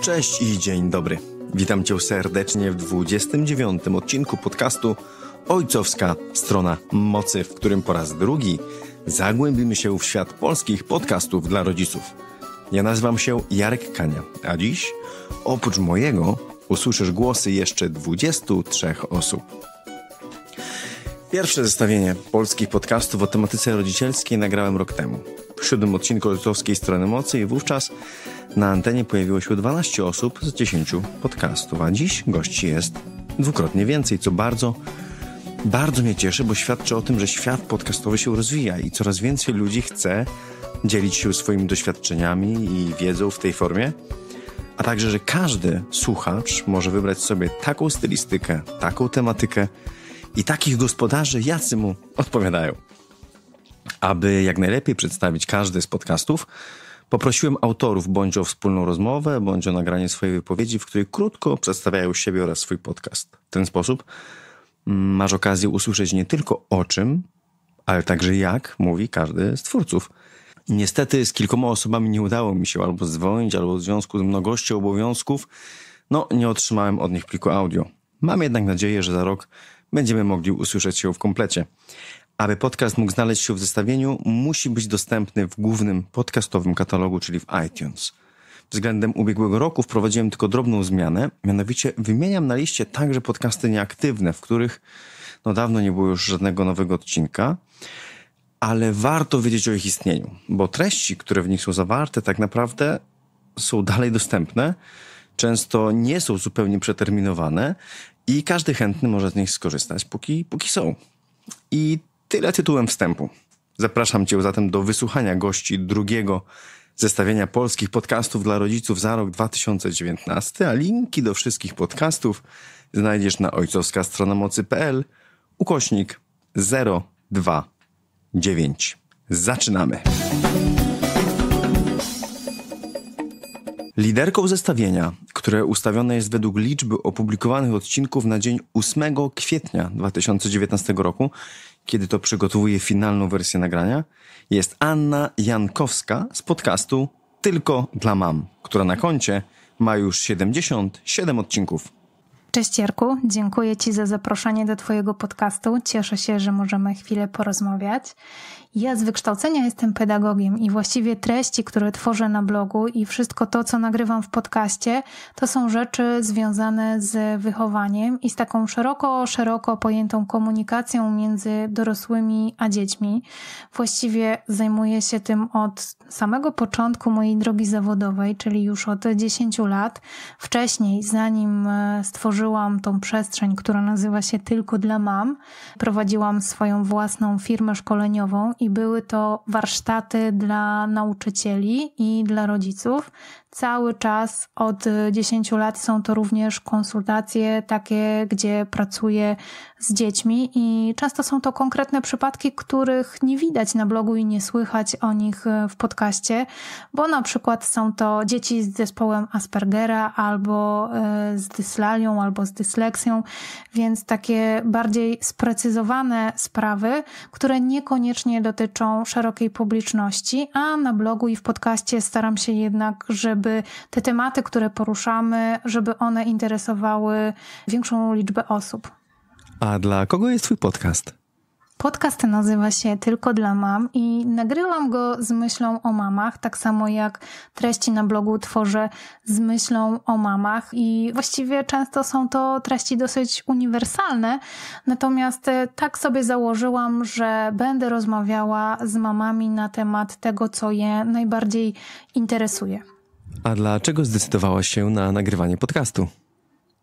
Cześć i dzień dobry. Witam Cię serdecznie w 29. odcinku podcastu Ojcowska Strona Mocy, w którym po raz drugi zagłębimy się w świat polskich podcastów dla rodziców. Ja nazywam się Jarek Kania, a dziś oprócz mojego usłyszysz głosy jeszcze 23 osób. Pierwsze zestawienie polskich podcastów o tematyce rodzicielskiej nagrałem rok temu. W 7. odcinku Ojcowskiej Strony Mocy i wówczas na antenie pojawiło się 12 osób z 10 podcastów, a dziś gości jest dwukrotnie więcej, co bardzo mnie cieszy, bo świadczy o tym, że świat podcastowy się rozwija i coraz więcej ludzi chce dzielić się swoimi doświadczeniami i wiedzą w tej formie, a także, że każdy słuchacz może wybrać sobie taką stylistykę, taką tematykę i takich gospodarzy, jacy mu odpowiadają. Aby jak najlepiej przedstawić każdy z podcastów, poprosiłem autorów bądź o wspólną rozmowę, bądź o nagranie swojej wypowiedzi, w której krótko przedstawiają siebie oraz swój podcast. W ten sposób masz okazję usłyszeć nie tylko o czym, ale także jak mówi każdy z twórców. Niestety z kilkoma osobami nie udało mi się albo dzwonić, albo w związku z mnogością obowiązków, nie otrzymałem od nich pliku audio. Mam jednak nadzieję, że za rok będziemy mogli usłyszeć się w komplecie. Aby podcast mógł znaleźć się w zestawieniu, musi być dostępny w głównym podcastowym katalogu, czyli w iTunes. Względem ubiegłego roku wprowadziłem tylko drobną zmianę, mianowicie wymieniam na liście także podcasty nieaktywne, w których dawno nie było już żadnego nowego odcinka, ale warto wiedzieć o ich istnieniu, bo treści, które w nich są zawarte, tak naprawdę są dalej dostępne, często nie są zupełnie przeterminowane i każdy chętny może z nich skorzystać, póki są. I tyle tytułem wstępu. Zapraszam Cię zatem do wysłuchania gości drugiego zestawienia polskich podcastów dla rodziców za rok 2019, a linki do wszystkich podcastów znajdziesz na ojcowskastronamocy.pl /029. Zaczynamy! Liderką zestawienia, które ustawione jest według liczby opublikowanych odcinków na dzień 8 kwietnia 2019 roku, kiedy to przygotowuje finalną wersję nagrania, jest Anna Jankowska z podcastu Tylko dla mam, która na koncie ma już 77 odcinków. Cześć Jarku, dziękuję Ci za zaproszenie do Twojego podcastu. Cieszę się, że możemy chwilę porozmawiać. Ja z wykształcenia jestem pedagogiem i właściwie treści, które tworzę na blogu i wszystko to, co nagrywam w podcaście, to są rzeczy związane z wychowaniem i z taką szeroko pojętą komunikacją między dorosłymi a dziećmi. Właściwie zajmuję się tym od samego początku mojej drogi zawodowej, czyli już od 10 lat. Wcześniej, zanim stworzyłam tą przestrzeń, która nazywa się Tylko dla mam, prowadziłam swoją własną firmę szkoleniową i były to warsztaty dla nauczycieli i dla rodziców. Cały czas od 10 lat są to również konsultacje takie, gdzie pracuję z dziećmi i często są to konkretne przypadki, których nie widać na blogu i nie słychać o nich w podcaście, bo na przykład są to dzieci z zespołem Aspergera albo z dyslalią, albo z dysleksją, więc takie bardziej sprecyzowane sprawy, które niekoniecznie dotyczą szerokiej publiczności, a na blogu i w podcaście staram się jednak, żeby te tematy, które poruszamy, żeby one interesowały większą liczbę osób. A dla kogo jest Twój podcast? Podcast nazywa się Tylko dla mam i nagrywam go z myślą o mamach, tak samo jak treści na blogu tworzę z myślą o mamach i właściwie często są to treści dosyć uniwersalne, natomiast tak sobie założyłam, że będę rozmawiała z mamami na temat tego, co je najbardziej interesuje. A dlaczego zdecydowałaś się na nagrywanie podcastu?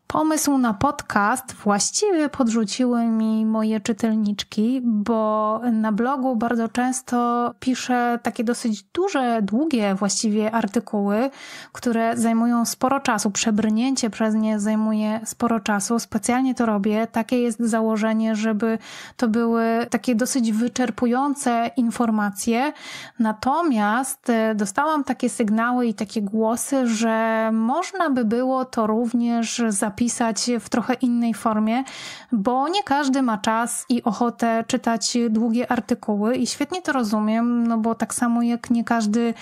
Pomysł na podcast właściwie podrzuciły mi moje czytelniczki, bo na blogu bardzo często piszę takie dosyć duże, długie właściwie artykuły, które zajmują sporo czasu. Przebrnięcie przez nie zajmuje sporo czasu. Specjalnie to robię. Takie jest założenie, żeby to były takie dosyć wyczerpujące informacje. Natomiast dostałam takie sygnały i takie głosy, że można by było to również zapisać napisać w trochę innej formie, bo nie każdy ma czas i ochotę czytać długie artykuły i świetnie to rozumiem, no bo tak samo jak nie każdy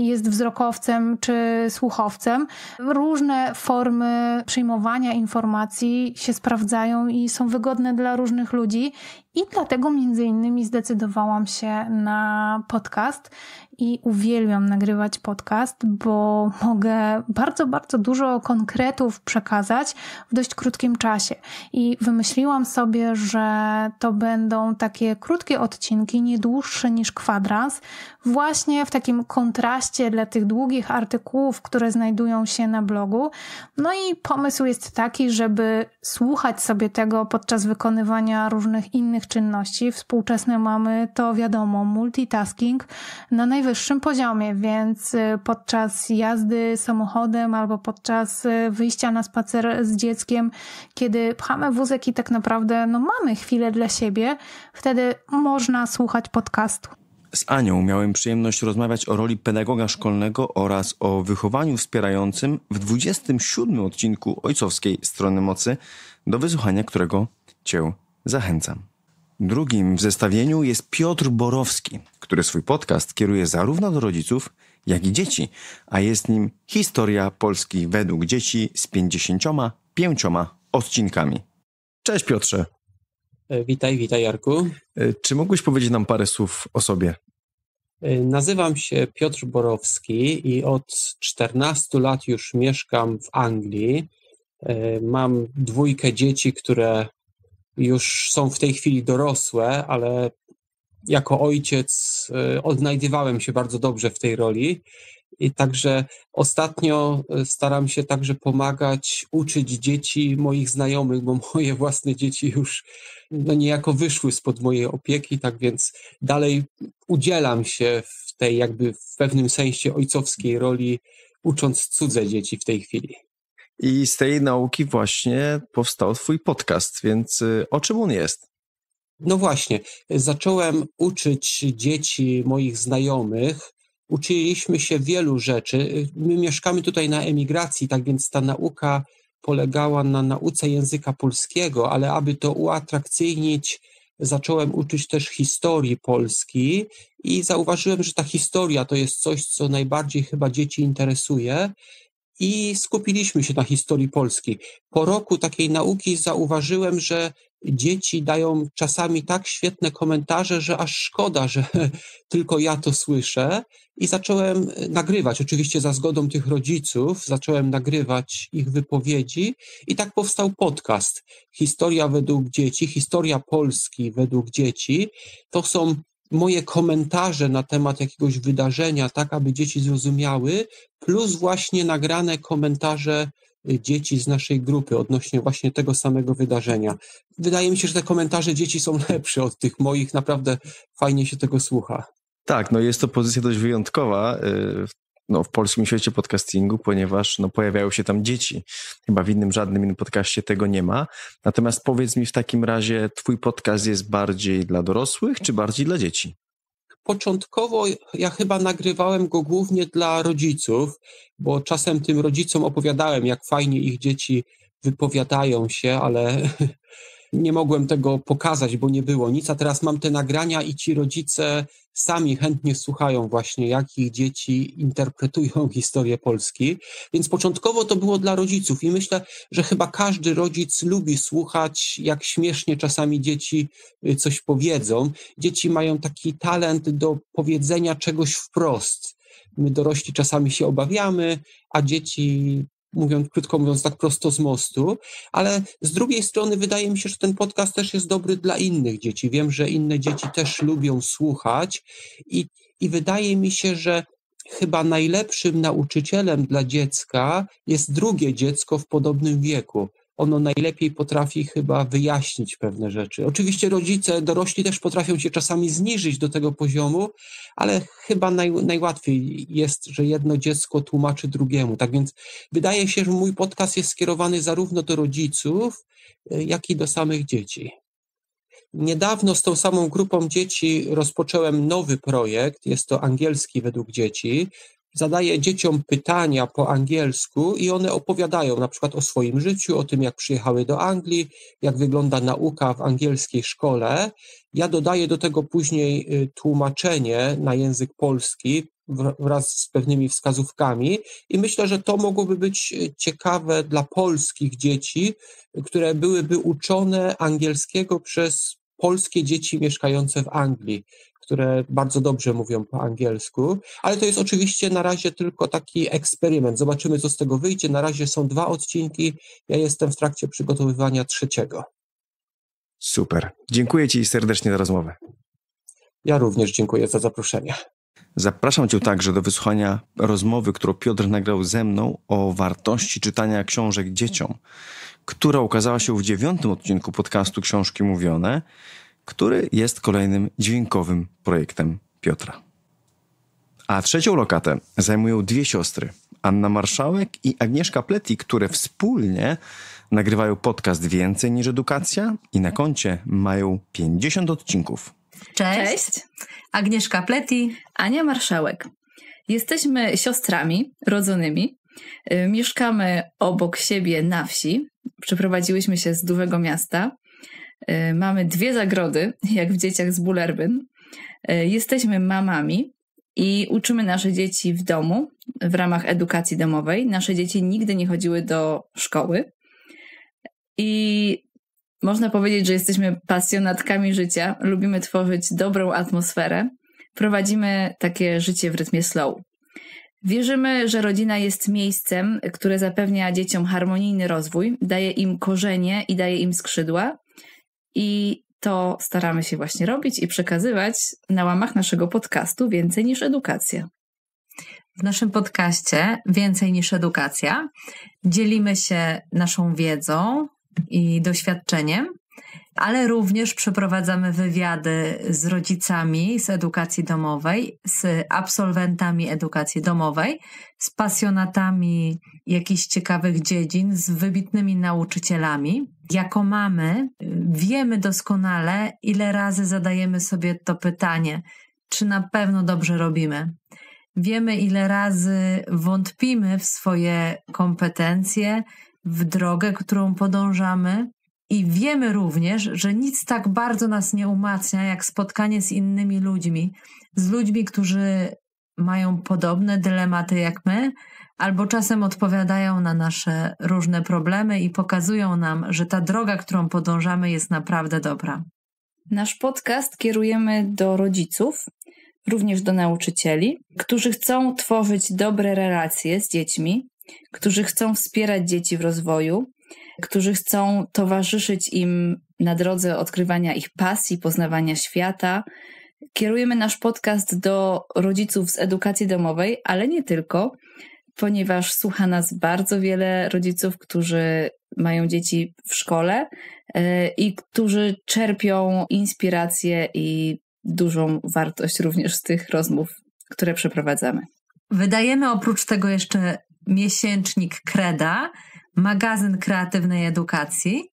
jest wzrokowcem czy słuchowcem, różne formy przyjmowania informacji się sprawdzają i są wygodne dla różnych ludzi i dlatego między innymi zdecydowałam się na podcast i uwielbiam nagrywać podcast, bo mogę bardzo, bardzo dużo konkretów przekazać w dość krótkim czasie. I wymyśliłam sobie, że to będą takie krótkie odcinki, nie dłuższe niż kwadrans, właśnie w takim kontraście dla tych długich artykułów, które znajdują się na blogu. No i pomysł jest taki, żeby słuchać sobie tego podczas wykonywania różnych innych czynności. Współczesne mamy to wiadomo, multitasking na najwyższym poziomie, więc podczas jazdy samochodem albo podczas wyjścia na spacer z dzieckiem, kiedy pchamy wózek i tak naprawdę no, mamy chwilę dla siebie, wtedy można słuchać podcastu. Z Anią miałem przyjemność rozmawiać o roli pedagoga szkolnego oraz o wychowaniu wspierającym w 27 odcinku Ojcowskiej Strony Mocy, do wysłuchania którego Cię zachęcam. Drugim w zestawieniu jest Piotr Borowski, który swój podcast kieruje zarówno do rodziców, jak i dzieci, a jest nim Historia Polski według dzieci z 55 odcinkami. Cześć Piotrze. Witaj Jarku. Czy mógłbyś powiedzieć nam parę słów o sobie? Nazywam się Piotr Borowski i od 14 lat już mieszkam w Anglii. Mam 2 dzieci, które już są w tej chwili dorosłe, ale jako ojciec odnajdywałem się bardzo dobrze w tej roli i także ostatnio staram się także pomagać, uczyć dzieci moich znajomych, bo moje własne dzieci już no niejako wyszły spod mojej opieki, tak więc dalej udzielam się w tej jakby w pewnym sensie ojcowskiej roli, ucząc cudze dzieci w tej chwili. I z tej nauki właśnie powstał twój podcast, więc o czym on jest? No właśnie, zacząłem uczyć dzieci moich znajomych, uczyliśmy się wielu rzeczy. My mieszkamy tutaj na emigracji, tak więc ta nauka polegała na nauce języka polskiego, ale aby to uatrakcyjnić, zacząłem uczyć też historii Polski i zauważyłem, że ta historia to jest coś, co najbardziej chyba dzieci interesuje. I skupiliśmy się na historii Polski. Po roku takiej nauki zauważyłem, że dzieci dają czasami tak świetne komentarze, że aż szkoda, że tylko ja to słyszę. I zacząłem nagrywać, oczywiście za zgodą tych rodziców, zacząłem nagrywać ich wypowiedzi i tak powstał podcast. Historia według dzieci, historia Polski według dzieci. To są moje komentarze na temat jakiegoś wydarzenia, tak aby dzieci zrozumiały, plus właśnie nagrane komentarze dzieci z naszej grupy odnośnie właśnie tego samego wydarzenia. Wydaje mi się, że te komentarze dzieci są lepsze od tych moich, naprawdę fajnie się tego słucha. Tak, no jest to pozycja dość wyjątkowa no, w polskim świecie podcastingu, ponieważ no, pojawiają się tam dzieci. Chyba w żadnym innym podcaście tego nie ma. Natomiast powiedz mi w takim razie, twój podcast jest bardziej dla dorosłych czy bardziej dla dzieci? Początkowo ja chyba nagrywałem go głównie dla rodziców, bo czasem tym rodzicom opowiadałem, jak fajnie ich dzieci wypowiadają się, ale nie mogłem tego pokazać, bo nie było nic, a teraz mam te nagrania i ci rodzice sami chętnie słuchają właśnie, jak ich dzieci interpretują historię Polski, więc początkowo to było dla rodziców i myślę, że chyba każdy rodzic lubi słuchać, jak śmiesznie czasami dzieci coś powiedzą. Dzieci mają taki talent do powiedzenia czegoś wprost. My dorośli czasami się obawiamy, a dzieci krótko mówiąc, tak prosto z mostu, ale z drugiej strony wydaje mi się, że ten podcast też jest dobry dla innych dzieci. Wiem, że inne dzieci też lubią słuchać i wydaje mi się, że chyba najlepszym nauczycielem dla dziecka jest drugie dziecko w podobnym wieku. Ono najlepiej potrafi chyba wyjaśnić pewne rzeczy. Oczywiście rodzice, dorośli też potrafią się czasami zniżyć do tego poziomu, ale chyba najłatwiej jest, że jedno dziecko tłumaczy drugiemu. Tak więc wydaje się, że mój podcast jest skierowany zarówno do rodziców, jak i do samych dzieci. Niedawno z tą samą grupą dzieci rozpocząłem nowy projekt, jest to angielski według dzieci. zadaje dzieciom pytania po angielsku i one opowiadają na przykład o swoim życiu, o tym, jak przyjechały do Anglii, jak wygląda nauka w angielskiej szkole. Ja dodaję do tego później tłumaczenie na język polski wraz z pewnymi wskazówkami i myślę, że to mogłoby być ciekawe dla polskich dzieci, które byłyby uczone angielskiego przez polskie dzieci mieszkające w Anglii, które bardzo dobrze mówią po angielsku, ale to jest oczywiście na razie tylko taki eksperyment. Zobaczymy, co z tego wyjdzie. Na razie są 2 odcinki. Ja jestem w trakcie przygotowywania 3. Super. Dziękuję Ci serdecznie za rozmowę. Ja również dziękuję za zaproszenie. Zapraszam Cię także do wysłuchania rozmowy, którą Piotr nagrał ze mną o wartości czytania książek dzieciom, która ukazała się w 9. odcinku podcastu Książki Mówione, który jest kolejnym dźwiękowym projektem Piotra. A 3. lokatę zajmują 2 siostry, Anna Marszałek i Agnieszka Plety, które wspólnie nagrywają podcast Więcej niż Edukacja i na koncie mają 50 odcinków. Cześć. Agnieszka Plety, Ania Marszałek. Jesteśmy siostrami rodzonymi, mieszkamy obok siebie na wsi, przeprowadziłyśmy się z dużego miasta, mamy 2 zagrody, jak w Dzieciach z Bullerbyn. Jesteśmy mamami i uczymy nasze dzieci w domu w ramach edukacji domowej. Nasze dzieci nigdy nie chodziły do szkoły i można powiedzieć, że jesteśmy pasjonatkami życia, lubimy tworzyć dobrą atmosferę, prowadzimy takie życie w rytmie slow. Wierzymy, że rodzina jest miejscem, które zapewnia dzieciom harmonijny rozwój, daje im korzenie i daje im skrzydła. I to staramy się właśnie robić i przekazywać na łamach naszego podcastu Więcej niż Edukacja. W naszym podcaście Więcej niż Edukacja dzielimy się naszą wiedzą i doświadczeniem, ale również przeprowadzamy wywiady z rodzicami z edukacji domowej, z absolwentami edukacji domowej, z pasjonatami jakichś ciekawych dziedzin, z wybitnymi nauczycielami. Jako mamy wiemy doskonale, ile razy zadajemy sobie to pytanie, czy na pewno dobrze robimy. Wiemy, ile razy wątpimy w swoje kompetencje, w drogę, którą podążamy. I wiemy również, że nic tak bardzo nas nie umacnia, jak spotkanie z innymi ludźmi. Z ludźmi, którzy mają podobne dylematy jak my, albo czasem odpowiadają na nasze różne problemy i pokazują nam, że ta droga, którą podążamy, jest naprawdę dobra. Nasz podcast kierujemy do rodziców, również do nauczycieli, którzy chcą tworzyć dobre relacje z dziećmi, którzy chcą wspierać dzieci w rozwoju, którzy chcą towarzyszyć im na drodze odkrywania ich pasji, poznawania świata. Kierujemy nasz podcast do rodziców z edukacji domowej, ale nie tylko, ponieważ słucha nas bardzo wiele rodziców, którzy mają dzieci w szkole i którzy czerpią inspirację i dużą wartość również z tych rozmów, które przeprowadzamy. Wydajemy oprócz tego jeszcze miesięcznik Kreda, magazyn kreatywnej edukacji,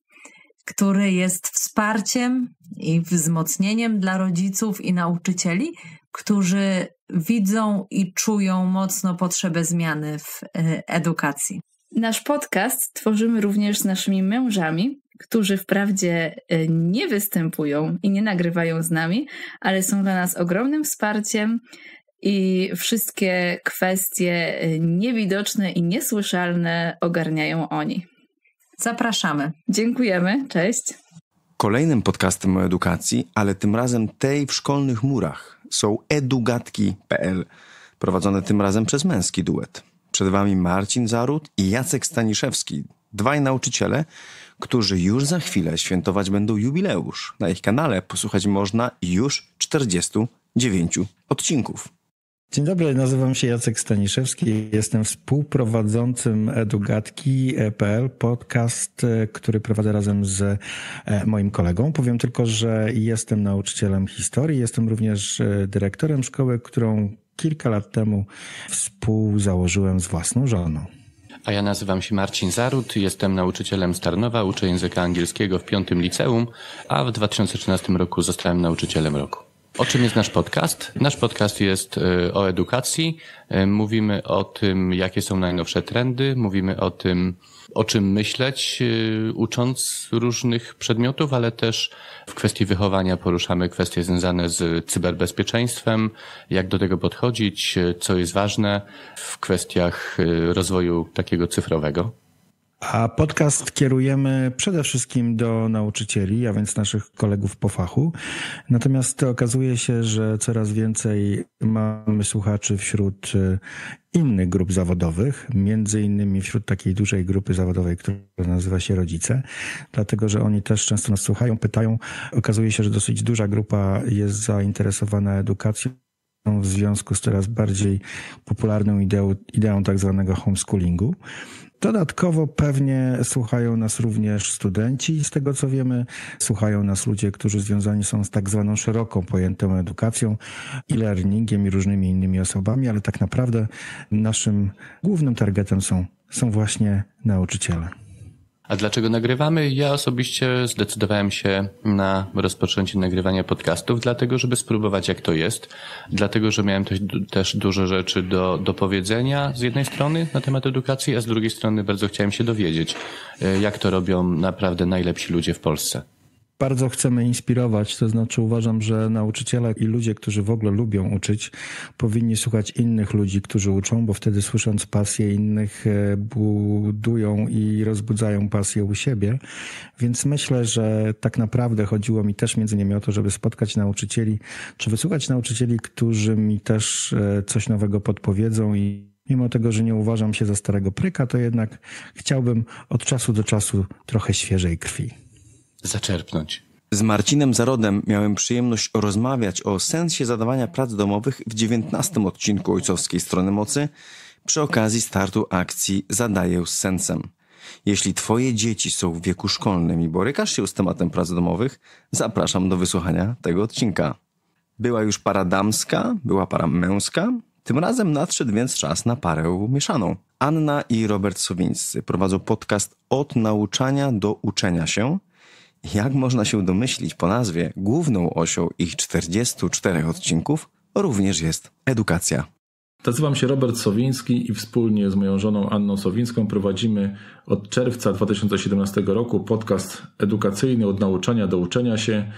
który jest wsparciem i wzmocnieniem dla rodziców i nauczycieli, którzy widzą i czują mocno potrzebę zmiany w edukacji. Nasz podcast tworzymy również z naszymi mężami, którzy wprawdzie nie występują i nie nagrywają z nami, ale są dla nas ogromnym wsparciem i wszystkie kwestie niewidoczne i niesłyszalne ogarniają oni. Zapraszamy. Dziękujemy. Cześć. Kolejnym podcastem o edukacji, ale tym razem tej w szkolnych murach, są EduGadki.pl, prowadzone tym razem przez męski duet. Przed Wami Marcin Zarut i Jacek Staniszewski, 2 nauczyciele, którzy już za chwilę świętować będą jubileusz. Na ich kanale posłuchać można już 49 odcinków. Dzień dobry, nazywam się Jacek Staniszewski, jestem współprowadzącym EduGadki.pl, podcast, który prowadzę razem z moim kolegą. Powiem tylko, że jestem nauczycielem historii, jestem również dyrektorem szkoły, którą kilka lat temu współzałożyłem z własną żoną. A ja nazywam się Marcin Zarut, jestem nauczycielem z Tarnowa, uczę języka angielskiego w 5. liceum, a w 2013 roku zostałem nauczycielem roku. O czym jest nasz podcast? Nasz podcast jest o edukacji. Mówimy o tym, jakie są najnowsze trendy. Mówimy o tym, o czym myśleć, ucząc różnych przedmiotów, ale też w kwestii wychowania poruszamy kwestie związane z cyberbezpieczeństwem, jak do tego podchodzić, co jest ważne w kwestiach rozwoju takiego cyfrowego. A podcast kierujemy przede wszystkim do nauczycieli, a więc naszych kolegów po fachu. Natomiast okazuje się, że coraz więcej mamy słuchaczy wśród innych grup zawodowych, między innymi wśród takiej dużej grupy zawodowej, która nazywa się rodzice, dlatego że oni też często nas słuchają, pytają. Okazuje się, że dosyć duża grupa jest zainteresowana edukacją w związku z coraz bardziej popularną ideą tak zwanego homeschoolingu. Dodatkowo pewnie słuchają nas również studenci, z tego co wiemy. Słuchają nas ludzie, którzy związani są z tak zwaną szeroko pojętą edukacją, e-learningiem i różnymi innymi osobami, ale tak naprawdę naszym głównym targetem są właśnie nauczyciele. A dlaczego nagrywamy? Ja osobiście zdecydowałem się na rozpoczęcie nagrywania podcastów, dlatego żeby spróbować jak to jest, dlatego że miałem też dużo rzeczy do powiedzenia z jednej strony na temat edukacji, a z drugiej strony bardzo chciałem się dowiedzieć, jak to robią naprawdę najlepsi ludzie w Polsce. Bardzo chcemy inspirować, to znaczy uważam, że nauczyciele i ludzie, którzy w ogóle lubią uczyć, powinni słuchać innych ludzi, którzy uczą, bo wtedy słysząc pasję innych budują i rozbudzają pasję u siebie. Więc myślę, że tak naprawdę chodziło mi też między innymi o to, żeby spotkać nauczycieli, czy wysłuchać nauczycieli, którzy mi też coś nowego podpowiedzą i mimo tego, że nie uważam się za starego pryka, to jednak chciałbym od czasu do czasu trochę świeżej krwi zaczerpnąć. Z Marcinem Zarodem miałem przyjemność rozmawiać o sensie zadawania prac domowych w 19. odcinku Ojcowskiej Strony Mocy przy okazji startu akcji Zadaję z sensem. Jeśli twoje dzieci są w wieku szkolnym i borykasz się z tematem prac domowych, zapraszam do wysłuchania tego odcinka. Była już para damska, była para męska. Tym razem nadszedł więc czas na parę mieszaną. Anna i Robert Sowińscy prowadzą podcast Od Nauczania do Uczenia się. Jak można się domyślić po nazwie, główną osią ich 44 odcinków również jest edukacja. Nazywam się Robert Sowiński i wspólnie z moją żoną Anną Sowińską prowadzimy od czerwca 2017 roku podcast edukacyjny Od Nauczania do Uczenia się.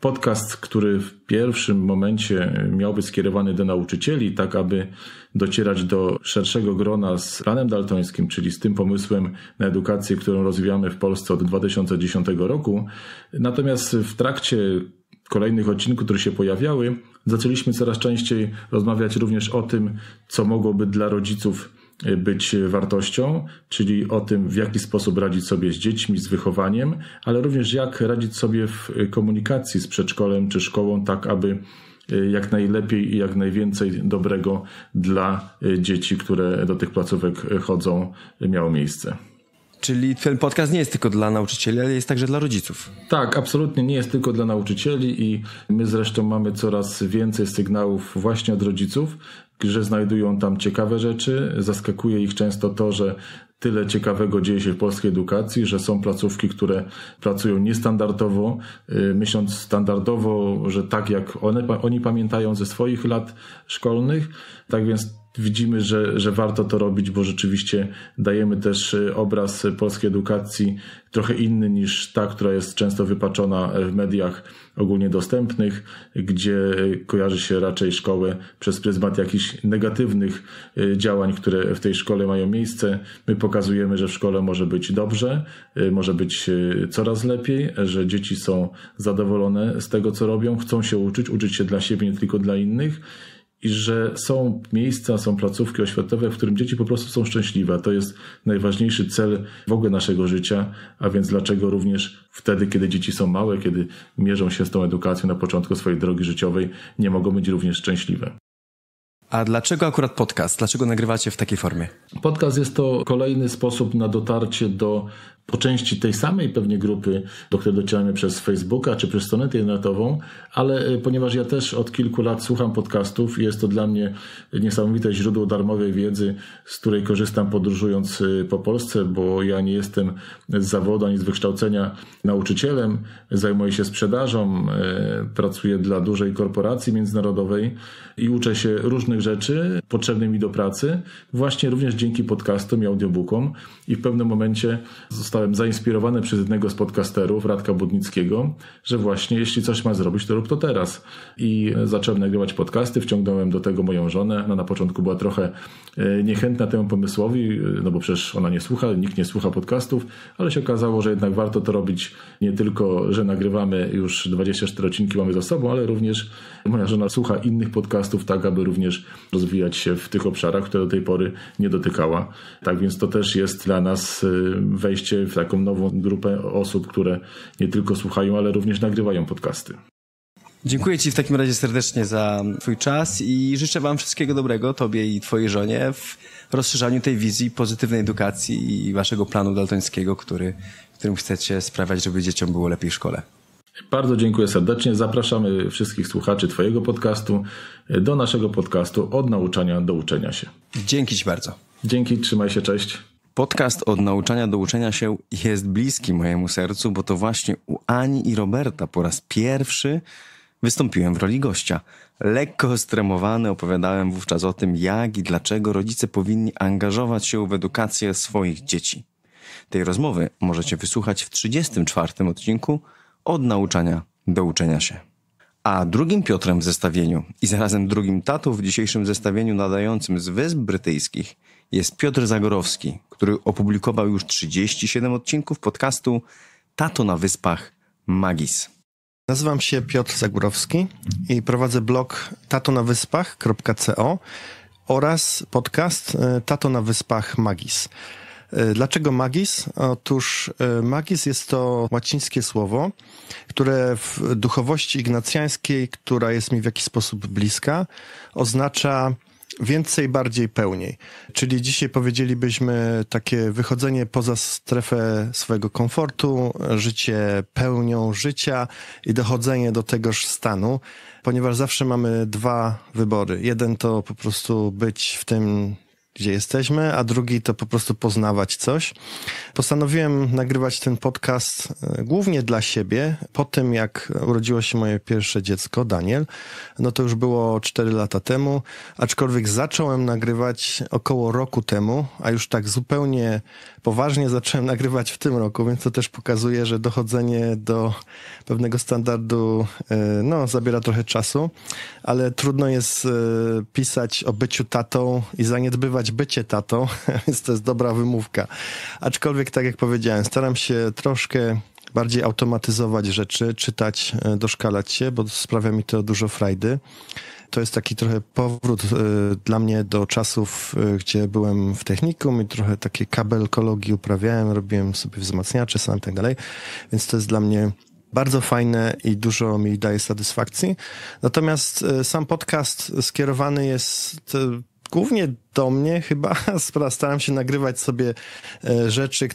Podcast, który w pierwszym momencie miał być skierowany do nauczycieli, tak aby docierać do szerszego grona z planem daltońskim, czyli z tym pomysłem na edukację, którą rozwijamy w Polsce od 2010 roku. Natomiast w trakcie kolejnych odcinków, które się pojawiały, zaczęliśmy coraz częściej rozmawiać również o tym, co mogłoby dla rodziców być wartością, czyli o tym, w jaki sposób radzić sobie z dziećmi, z wychowaniem, ale również jak radzić sobie w komunikacji z przedszkolem czy szkołą, tak aby jak najlepiej i jak najwięcej dobrego dla dzieci, które do tych placówek chodzą, miało miejsce. Czyli ten podcast nie jest tylko dla nauczycieli, ale jest także dla rodziców. Tak, absolutnie nie jest tylko dla nauczycieli i my zresztą mamy coraz więcej sygnałów właśnie od rodziców, że znajdują tam ciekawe rzeczy. Zaskakuje ich często to, że tyle ciekawego dzieje się w polskiej edukacji, że są placówki, które pracują niestandardowo, myśląc standardowo, że tak jak oni pamiętają ze swoich lat szkolnych. Tak więc widzimy, że warto to robić, bo rzeczywiście dajemy też obraz polskiej edukacji trochę inny niż ta, która jest często wypaczona w mediach ogólnie dostępnych, gdzie kojarzy się raczej szkołę przez pryzmat jakichś negatywnych działań, które w tej szkole mają miejsce. My pokazujemy, że w szkole może być dobrze, może być coraz lepiej, że dzieci są zadowolone z tego, co robią, chcą się uczyć się dla siebie, nie tylko dla innych. I że są miejsca, są placówki oświatowe, w którym dzieci po prostu są szczęśliwe. To jest najważniejszy cel w ogóle naszego życia, a więc dlaczego również wtedy, kiedy dzieci są małe, kiedy mierzą się z tą edukacją na początku swojej drogi życiowej, nie mogą być również szczęśliwe. A dlaczego akurat podcast? Dlaczego nagrywacie w takiej formie? Podcast jest to kolejny sposób na dotarcie do po części tej samej pewnie grupy, do której docieramy przez Facebooka czy przez stronę internetową, ale ponieważ ja też od kilku lat słucham podcastów, jest to dla mnie niesamowite źródło darmowej wiedzy, z której korzystam podróżując po Polsce, bo ja nie jestem z zawodu ani z wykształcenia nauczycielem, zajmuję się sprzedażą, pracuję dla dużej korporacji międzynarodowej i uczę się różnych rzeczy potrzebnych mi do pracy, właśnie również dzięki podcastom i audiobookom, i w pewnym momencie zostałem zainspirowany przez jednego z podcasterów, Radka Budnickiego, że właśnie jeśli coś ma zrobić, to rób to teraz. I zacząłem nagrywać podcasty, wciągnąłem do tego moją żonę. Ona na początku była trochę niechętna temu pomysłowi, no bo przecież ona nie słucha, nikt nie słucha podcastów, ale się okazało, że jednak warto to robić, nie tylko, że nagrywamy już 24 odcinki mamy za sobą, ale również moja żona słucha innych podcastów, tak aby również rozwijać się w tych obszarach, które do tej pory nie dotykała. Tak więc to też jest dla nas wejście w taką nową grupę osób, które nie tylko słuchają, ale również nagrywają podcasty. Dziękuję Ci w takim razie serdecznie za Twój czas i życzę Wam wszystkiego dobrego, Tobie i Twojej żonie, w rozszerzaniu tej wizji pozytywnej edukacji i Waszego planu daltońskiego, którym chcecie sprawiać, żeby dzieciom było lepiej w szkole. Bardzo dziękuję serdecznie. Zapraszamy wszystkich słuchaczy Twojego podcastu do naszego podcastu Od Nauczania do Uczenia się. Dzięki Ci bardzo. Dzięki, trzymaj się, cześć. Podcast Od Nauczania do Uczenia się jest bliski mojemu sercu, bo to właśnie u Ani i Roberta po raz pierwszy wystąpiłem w roli gościa. Lekko stremowany opowiadałem wówczas o tym, jak i dlaczego rodzice powinni angażować się w edukację swoich dzieci. Tej rozmowy możecie wysłuchać w 34. odcinku Od Nauczania do Uczenia się. A drugim Piotrem w zestawieniu i zarazem drugim tatą w dzisiejszym zestawieniu nadającym z Wysp Brytyjskich jest Piotr Zagorowski, który opublikował już 37 odcinków podcastu Tato na Wyspach Magis. Nazywam się Piotr Zagorowski i prowadzę blog tatonawyspach.co oraz podcast Tato na Wyspach Magis. Dlaczego magis? Otóż magis jest to łacińskie słowo, które w duchowości ignacjańskiej, która jest mi w jakiś sposób bliska, oznacza więcej, bardziej, pełniej. Czyli dzisiaj powiedzielibyśmy takie wychodzenie poza strefę swojego komfortu, życie pełnią życia i dochodzenie do tegoż stanu, ponieważ zawsze mamy dwa wybory. Jeden to po prostu być w tym, gdzie jesteśmy, a drugi to po prostu poznawać coś. Postanowiłem nagrywać ten podcast głównie dla siebie. Po tym, jak urodziło się moje pierwsze dziecko, Daniel, no to już było 4 lata temu, aczkolwiek zacząłem nagrywać około roku temu, a już tak zupełnie poważnie zacząłem nagrywać w tym roku, więc to też pokazuje, że dochodzenie do pewnego standardu no, zabiera trochę czasu, ale trudno jest pisać o byciu tatą i zaniedbywać bycie tatą, więc to jest dobra wymówka. Aczkolwiek, tak jak powiedziałem, staram się troszkę bardziej automatyzować rzeczy, czytać, doszkalać się, bo sprawia mi to dużo frajdy. To jest taki trochę powrót dla mnie do czasów, gdzie byłem w technikum i trochę takie kabelkologii uprawiałem, robiłem sobie wzmacniacze sam i tak dalej, więc to jest dla mnie bardzo fajne i dużo mi daje satysfakcji. Natomiast sam podcast skierowany jest głównie do mnie chyba. Staram się nagrywać sobie rzeczy,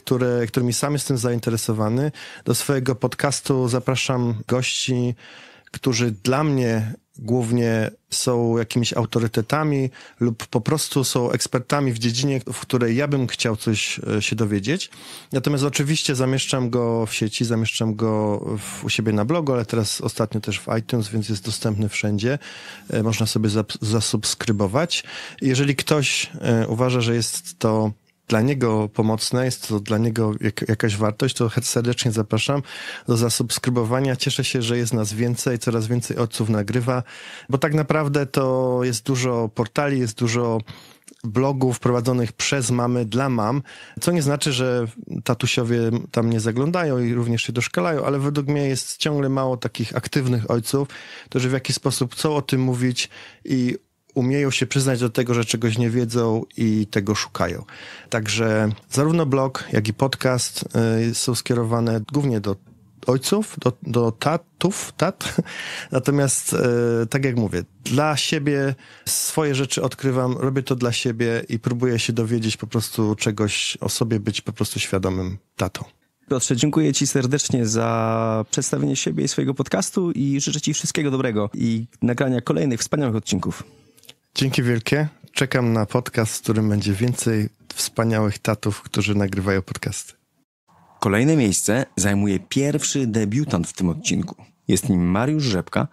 którymi sam jestem zainteresowany. Do swojego podcastu zapraszam gości, którzy dla mnie głównie są jakimiś autorytetami lub po prostu są ekspertami w dziedzinie, w której ja bym chciał coś się dowiedzieć. Natomiast oczywiście zamieszczam go w sieci, zamieszczam go u siebie na blogu, ale teraz ostatnio też w iTunes, więc jest dostępny wszędzie. Można sobie zasubskrybować. Jeżeli ktoś uważa, że jest to dla niego pomocne, jest to dla niego jakaś wartość, to serdecznie zapraszam do zasubskrybowania. Cieszę się, że jest nas więcej, coraz więcej ojców nagrywa, bo tak naprawdę to jest dużo portali, jest dużo blogów prowadzonych przez mamy dla mam, co nie znaczy, że tatusiowie tam nie zaglądają i również się doszkalają, ale według mnie jest ciągle mało takich aktywnych ojców, którzy w jakiś sposób chcą o tym mówić i umieją się przyznać do tego, że czegoś nie wiedzą i tego szukają. Także zarówno blog, jak i podcast są skierowane głównie do ojców, do tatów, tat. Natomiast tak jak mówię, dla siebie swoje rzeczy odkrywam, robię to dla siebie i próbuję się dowiedzieć po prostu czegoś o sobie, być po prostu świadomym tatą. Piotrze, dziękuję Ci serdecznie za przedstawienie siebie i swojego podcastu i życzę Ci wszystkiego dobrego i nagrania kolejnych wspaniałych odcinków. Dzięki wielkie. Czekam na podcast, w którym będzie więcej wspaniałych tatów, którzy nagrywają podcasty. Kolejne miejsce zajmuje pierwszy debiutant w tym odcinku. Jest nim Mariusz Rzepka,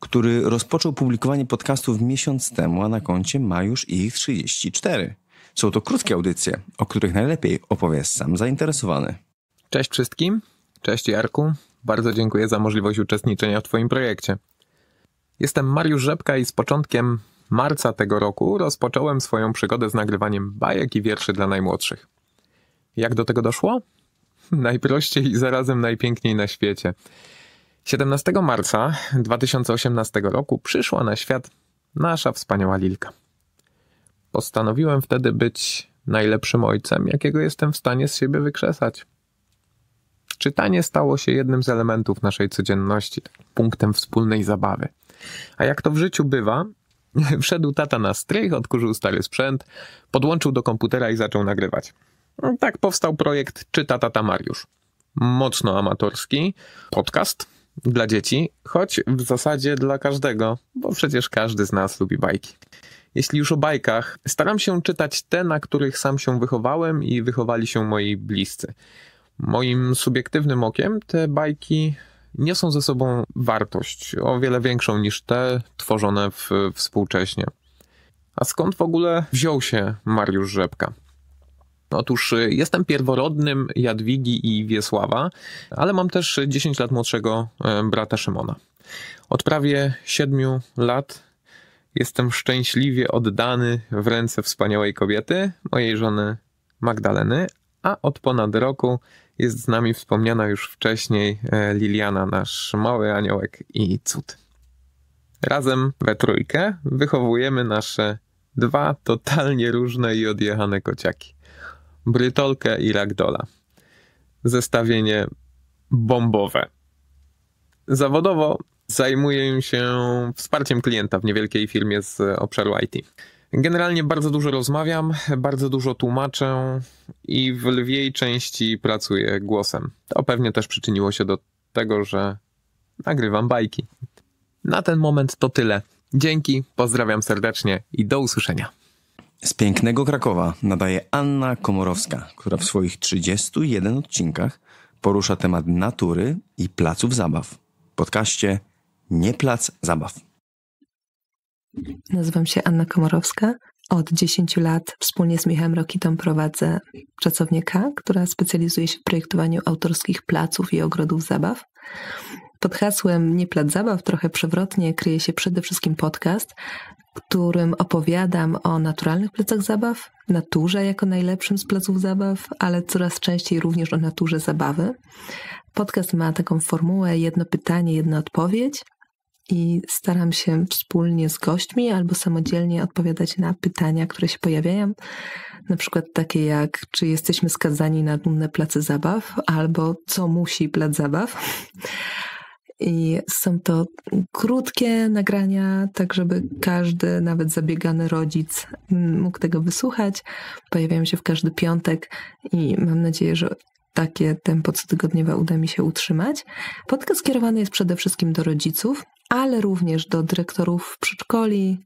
który rozpoczął publikowanie podcastów miesiąc temu, a na koncie ma już ich 34. Są to krótkie audycje, o których najlepiej opowie sam zainteresowany. Cześć wszystkim. Cześć Jarku. Bardzo dziękuję za możliwość uczestniczenia w Twoim projekcie. Jestem Mariusz Rzepka i z początkiem marca tego roku rozpocząłem swoją przygodę z nagrywaniem bajek i wierszy dla najmłodszych. Jak do tego doszło? Najprościej i zarazem najpiękniej na świecie. 17 marca 2018 roku przyszła na świat nasza wspaniała Lilka. Postanowiłem wtedy być najlepszym ojcem, jakiego jestem w stanie z siebie wykrzesać. Czytanie stało się jednym z elementów naszej codzienności, punktem wspólnej zabawy. A jak to w życiu bywa, wszedł tata na strych, odkurzył stary sprzęt, podłączył do komputera i zaczął nagrywać. Tak powstał projekt Czyta Tata Mariusz. Mocno amatorski podcast dla dzieci, choć w zasadzie dla każdego, bo przecież każdy z nas lubi bajki. Jeśli już o bajkach, staram się czytać te, na których sam się wychowałem i wychowali się moi bliscy. Moim subiektywnym okiem te bajki niosą ze sobą wartość, o wiele większą niż te tworzone współcześnie. A skąd w ogóle wziął się Mariusz Rzepka? Otóż jestem pierworodnym Jadwigi i Wiesława, ale mam też 10 lat młodszego brata Szymona. Od prawie 7 lat jestem szczęśliwie oddany w ręce wspaniałej kobiety, mojej żony Magdaleny, a od ponad roku jest z nami wspomniana już wcześniej Liliana, nasz mały aniołek i cud. Razem we trójkę wychowujemy nasze dwa totalnie różne i odjechane kociaki. Brytolkę i Ragdola. Zestawienie bombowe. Zawodowo zajmuję się wsparciem klienta w niewielkiej firmie z obszaru IT. Generalnie bardzo dużo rozmawiam, bardzo dużo tłumaczę i w lwiej części pracuję głosem. To pewnie też przyczyniło się do tego, że nagrywam bajki. Na ten moment to tyle. Dzięki, pozdrawiam serdecznie i do usłyszenia. Z pięknego Krakowa nadaje Anna Komorowska, która w swoich 31 odcinkach porusza temat natury i placów zabaw. W podcaście Nie Plac Zabaw. Nazywam się Anna Komorowska. Od 10 lat wspólnie z Michałem Rokitą prowadzę pracownię K, która specjalizuje się w projektowaniu autorskich placów i ogrodów zabaw. Pod hasłem Nie Plac Zabaw trochę przewrotnie kryje się przede wszystkim podcast, w którym opowiadam o naturalnych placach zabaw, naturze jako najlepszym z placów zabaw, ale coraz częściej również o naturze zabawy. Podcast ma taką formułę: jedno pytanie, jedna odpowiedź. I staram się wspólnie z gośćmi albo samodzielnie odpowiadać na pytania, które się pojawiają. Na przykład takie jak, czy jesteśmy skazani na dumne place zabaw, albo co musi plac zabaw. I są to krótkie nagrania, tak żeby każdy, nawet zabiegany rodzic mógł tego wysłuchać. Pojawiają się w każdy piątek i mam nadzieję, że takie tempo cotygodniowe uda mi się utrzymać. Podcast skierowany jest przede wszystkim do rodziców, ale również do dyrektorów przedszkoli,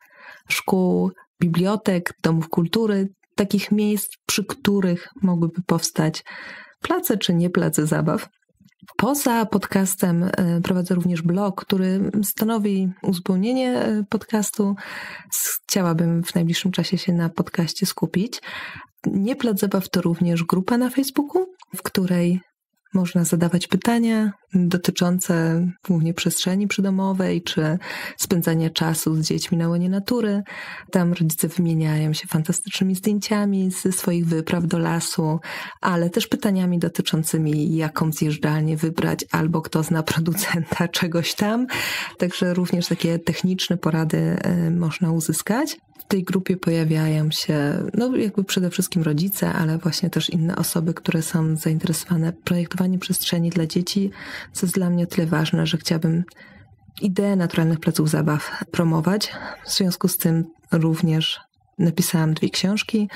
szkół, bibliotek, domów kultury, takich miejsc, przy których mogłyby powstać place czy nie place zabaw. Poza podcastem prowadzę również blog, który stanowi uzupełnienie podcastu. Chciałabym w najbliższym czasie się na podcaście skupić. Nie Plac Zabaw to również grupa na Facebooku, w której można zadawać pytania dotyczące głównie przestrzeni przydomowej czy spędzania czasu z dziećmi na łonie natury. Tam rodzice wymieniają się fantastycznymi zdjęciami ze swoich wypraw do lasu, ale też pytaniami dotyczącymi, jaką zjeżdżalnię wybrać albo kto zna producenta czegoś tam. Także również takie techniczne porady można uzyskać. tej grupie pojawiają się jakby przede wszystkim rodzice, ale właśnie też inne osoby, które są zainteresowane projektowaniem przestrzeni dla dzieci, co jest dla mnie o tyle ważne, że chciałabym ideę naturalnych placów zabaw promować. W związku z tym również napisałam 2 książki,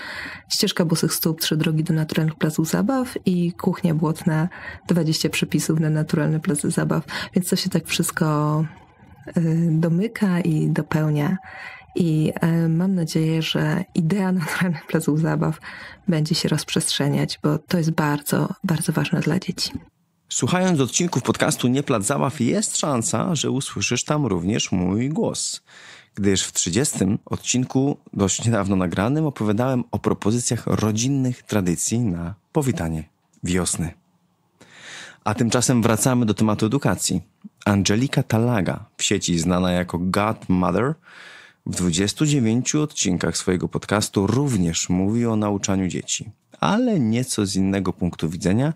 Ścieżka bosych stóp, 3 drogi do naturalnych placów zabaw i Kuchnia błotna, 20 przepisów na naturalne place zabaw, więc to się tak wszystko domyka i dopełnia. I mam nadzieję, że idea naturalnych placów zabaw będzie się rozprzestrzeniać, bo to jest bardzo, bardzo ważne dla dzieci. Słuchając odcinków podcastu Nie Plac Zabaw jest szansa, że usłyszysz tam również mój głos, gdyż w 30. odcinku, dość niedawno nagranym, opowiadałem o propozycjach rodzinnych tradycji na powitanie wiosny. A tymczasem wracamy do tematu edukacji. Angelika Talaga, w sieci znana jako Godmother, w 29 odcinkach swojego podcastu również mówi o nauczaniu dzieci, ale nieco z innego punktu widzenia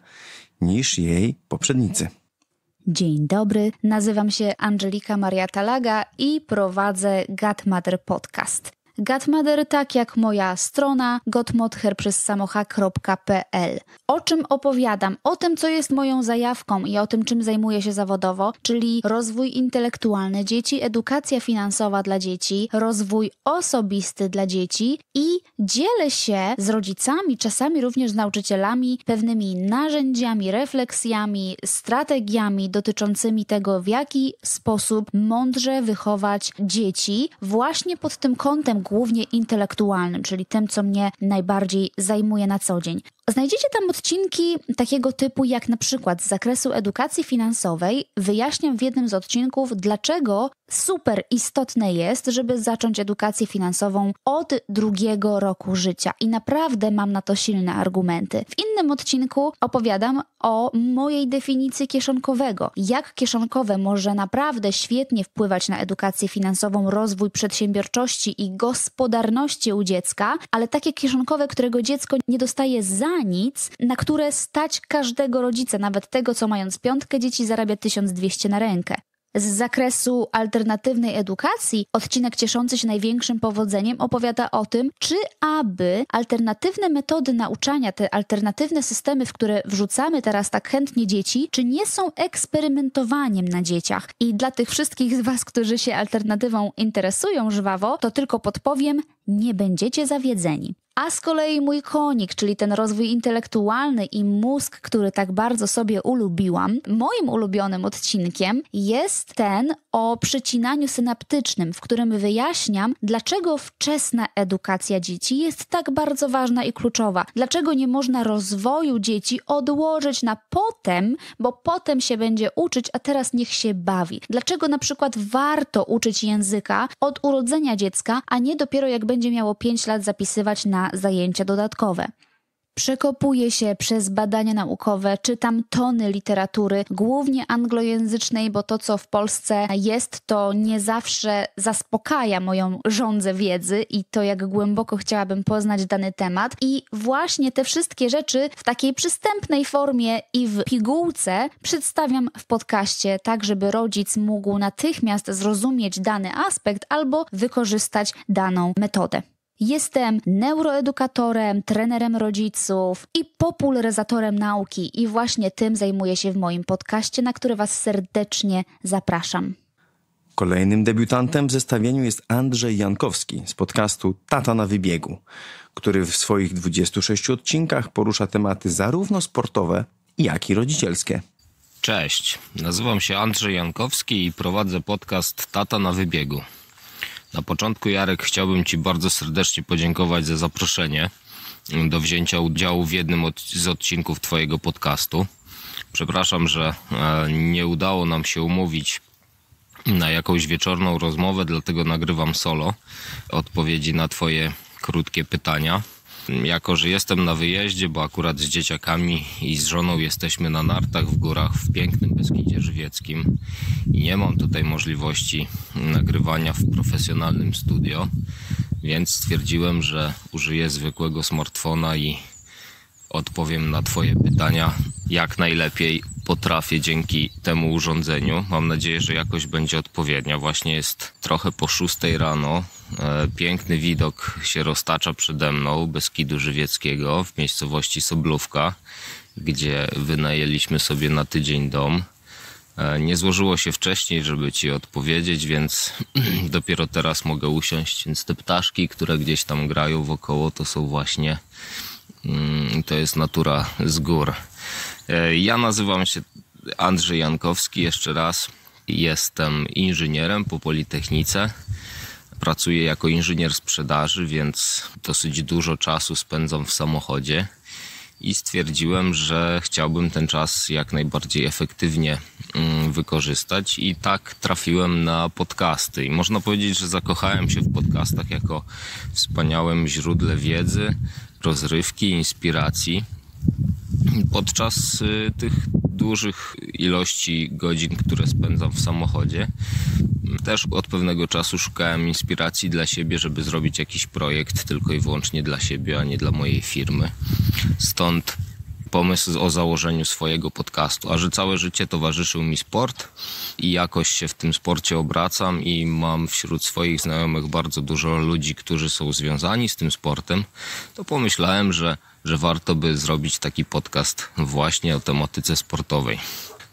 niż jej poprzednicy. Dzień dobry, nazywam się Angelika Maria Talaga i prowadzę Godmother Podcast. Godmother, tak jak moja strona godmother.pl. O czym opowiadam? O tym, co jest moją zajawką i o tym, czym zajmuję się zawodowo, czyli rozwój intelektualny dzieci, edukacja finansowa dla dzieci, rozwój osobisty dla dzieci i dzielę się z rodzicami, czasami również z nauczycielami, pewnymi narzędziami, refleksjami, strategiami dotyczącymi tego, w jaki sposób mądrze wychować dzieci właśnie pod tym kątem głównie intelektualnym, czyli tym, co mnie najbardziej zajmuje na co dzień. Znajdziecie tam odcinki takiego typu jak na przykład z zakresu edukacji finansowej. Wyjaśniam w jednym z odcinków, dlaczego super istotne jest, żeby zacząć edukację finansową od 2 roku życia i naprawdę mam na to silne argumenty. W innym odcinku opowiadam o mojej definicji kieszonkowego, jak kieszonkowe może naprawdę świetnie wpływać na edukację finansową, rozwój przedsiębiorczości i gospodarności u dziecka, ale takie kieszonkowe, którego dziecko nie dostaje za nic, na które stać każdego rodzica, nawet tego, co mając 5 dzieci zarabia 1200 na rękę. Z zakresu alternatywnej edukacji odcinek cieszący się największym powodzeniem opowiada o tym, czy aby alternatywne metody nauczania, te alternatywne systemy, w które wrzucamy teraz tak chętnie dzieci, czy nie są eksperymentowaniem na dzieciach. I dla tych wszystkich z Was, którzy się alternatywą interesują żwawo, to tylko podpowiem, nie będziecie zawiedzeni. A z kolei mój konik, czyli ten rozwój intelektualny i mózg, który tak bardzo sobie ulubiłam, moim ulubionym odcinkiem jest ten o przecinaniu synaptycznym, w którym wyjaśniam, dlaczego wczesna edukacja dzieci jest tak bardzo ważna i kluczowa. Dlaczego nie można rozwoju dzieci odłożyć na potem, bo potem się będzie uczyć, a teraz niech się bawi. Dlaczego na przykład warto uczyć języka od urodzenia dziecka, a nie dopiero jak będzie miało 5 lat zapisywać na zajęcia dodatkowe. Przekopuję się przez badania naukowe, czytam tony literatury, głównie anglojęzycznej, bo to, co w Polsce jest, to nie zawsze zaspokaja moją żądzę wiedzy i to, jak głęboko chciałabym poznać dany temat. I właśnie te wszystkie rzeczy w takiej przystępnej formie i w pigułce przedstawiam w podcaście, tak żeby rodzic mógł natychmiast zrozumieć dany aspekt albo wykorzystać daną metodę. Jestem neuroedukatorem, trenerem rodziców i popularyzatorem nauki i właśnie tym zajmuję się w moim podcaście, na który Was serdecznie zapraszam. Kolejnym debiutantem w zestawieniu jest Andrzej Jankowski z podcastu Tata na Wybiegu, który w swoich 26 odcinkach porusza tematy zarówno sportowe, jak i rodzicielskie. Cześć, nazywam się Andrzej Jankowski i prowadzę podcast Tata na Wybiegu. Na początku, Jarek, chciałbym Ci bardzo serdecznie podziękować za zaproszenie do wzięcia udziału w jednym z odcinków Twojego podcastu. Przepraszam, że nie udało nam się umówić na jakąś wieczorną rozmowę, dlatego nagrywam solo odpowiedzi na Twoje krótkie pytania. Jako że jestem na wyjeździe, bo akurat z dzieciakami i z żoną jesteśmy na nartach w górach w pięknym Beskidzie Żywieckim i nie mam tutaj możliwości nagrywania w profesjonalnym studio, więc stwierdziłem, że użyję zwykłego smartfona i odpowiem na Twoje pytania jak najlepiej potrafię dzięki temu urządzeniu. Mam nadzieję, że jakość będzie odpowiednia. Właśnie jest trochę po 6 rano. Piękny widok się roztacza przede mną Beskidu Żywieckiego w miejscowości Soblówka, gdzie wynajęliśmy sobie na tydzień dom. Nie złożyło się wcześniej, żeby ci odpowiedzieć, więc dopiero teraz mogę usiąść. Więc te ptaszki, które gdzieś tam grają wokoło, to są właśnie, to jest natura z gór. Ja nazywam się Andrzej Jankowski, jeszcze raz. Jestem inżynierem po Politechnice. Pracuję jako inżynier sprzedaży, więc dosyć dużo czasu spędzam w samochodzie. I stwierdziłem, że chciałbym ten czas jak najbardziej efektywnie wykorzystać i tak trafiłem na podcasty. I można powiedzieć, że zakochałem się w podcastach jako wspaniałym źródle wiedzy, rozrywki, inspiracji. Podczas tych dużych ilości godzin, które spędzam w samochodzie, też od pewnego czasu szukałem inspiracji dla siebie, żeby zrobić jakiś projekt tylko i wyłącznie dla siebie, a nie dla mojej firmy. Stąd pomysł o założeniu swojego podcastu, a że całe życie towarzyszył mi sport i jakoś się w tym sporcie obracam i mam wśród swoich znajomych bardzo dużo ludzi, którzy są związani z tym sportem, to pomyślałem, że warto by zrobić taki podcast właśnie o tematyce sportowej.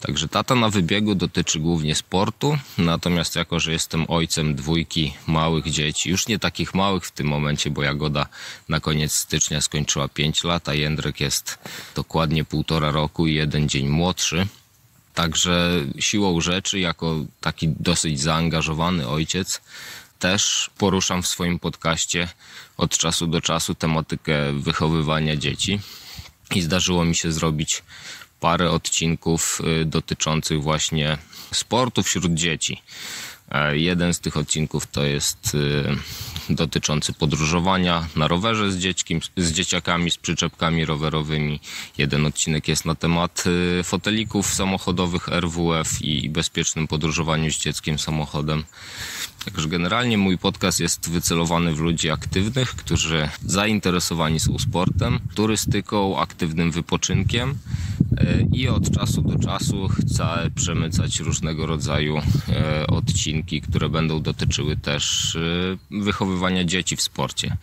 Także Tata na Wybiegu dotyczy głównie sportu, natomiast jako, że jestem ojcem dwójki małych dzieci, już nie takich małych w tym momencie, bo Jagoda na koniec stycznia skończyła 5 lat, a Jędrek jest dokładnie 1,5 roku i 1 dzień młodszy. Także siłą rzeczy, jako taki dosyć zaangażowany ojciec, też poruszam w swoim podcaście od czasu do czasu tematykę wychowywania dzieci i zdarzyło mi się zrobić parę odcinków dotyczących właśnie sportu wśród dzieci. Jeden z tych odcinków to jest dotyczący podróżowania na rowerze z dzieciakami, z przyczepkami rowerowymi. Jeden odcinek jest na temat fotelików samochodowych RWF i bezpiecznym podróżowaniu z dzieckiem samochodem. Także generalnie mój podcast jest wycelowany w ludzi aktywnych, którzy zainteresowani są sportem, turystyką, aktywnym wypoczynkiem i od czasu do czasu chcę przemycać różnego rodzaju odcinki, które będą dotyczyły też wychowywania dzieci w sporcie.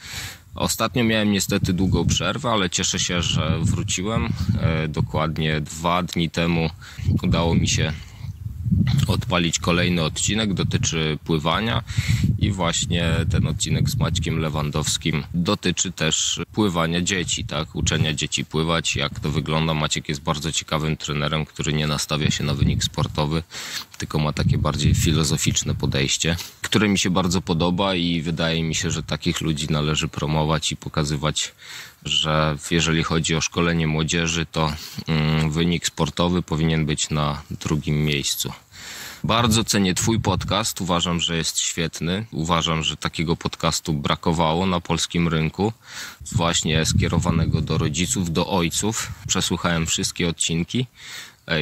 Ostatnio miałem niestety długą przerwę, ale cieszę się, że wróciłem. Dokładnie 2 dni temu udało mi się odpalić kolejny odcinek, dotyczy pływania i właśnie ten odcinek z Maćkiem Lewandowskim dotyczy też pływania dzieci, tak? Uczenia dzieci pływać, jak to wygląda. Maciek jest bardzo ciekawym trenerem, który nie nastawia się na wynik sportowy, tylko ma takie bardziej filozoficzne podejście, które mi się bardzo podoba i wydaje mi się, że takich ludzi należy promować i pokazywać, że jeżeli chodzi o szkolenie młodzieży, to wynik sportowy powinien być na 2. miejscu. Bardzo cenię Twój podcast, uważam, że jest świetny. Uważam, że takiego podcastu brakowało na polskim rynku, właśnie skierowanego do rodziców, do ojców. Przesłuchałem wszystkie odcinki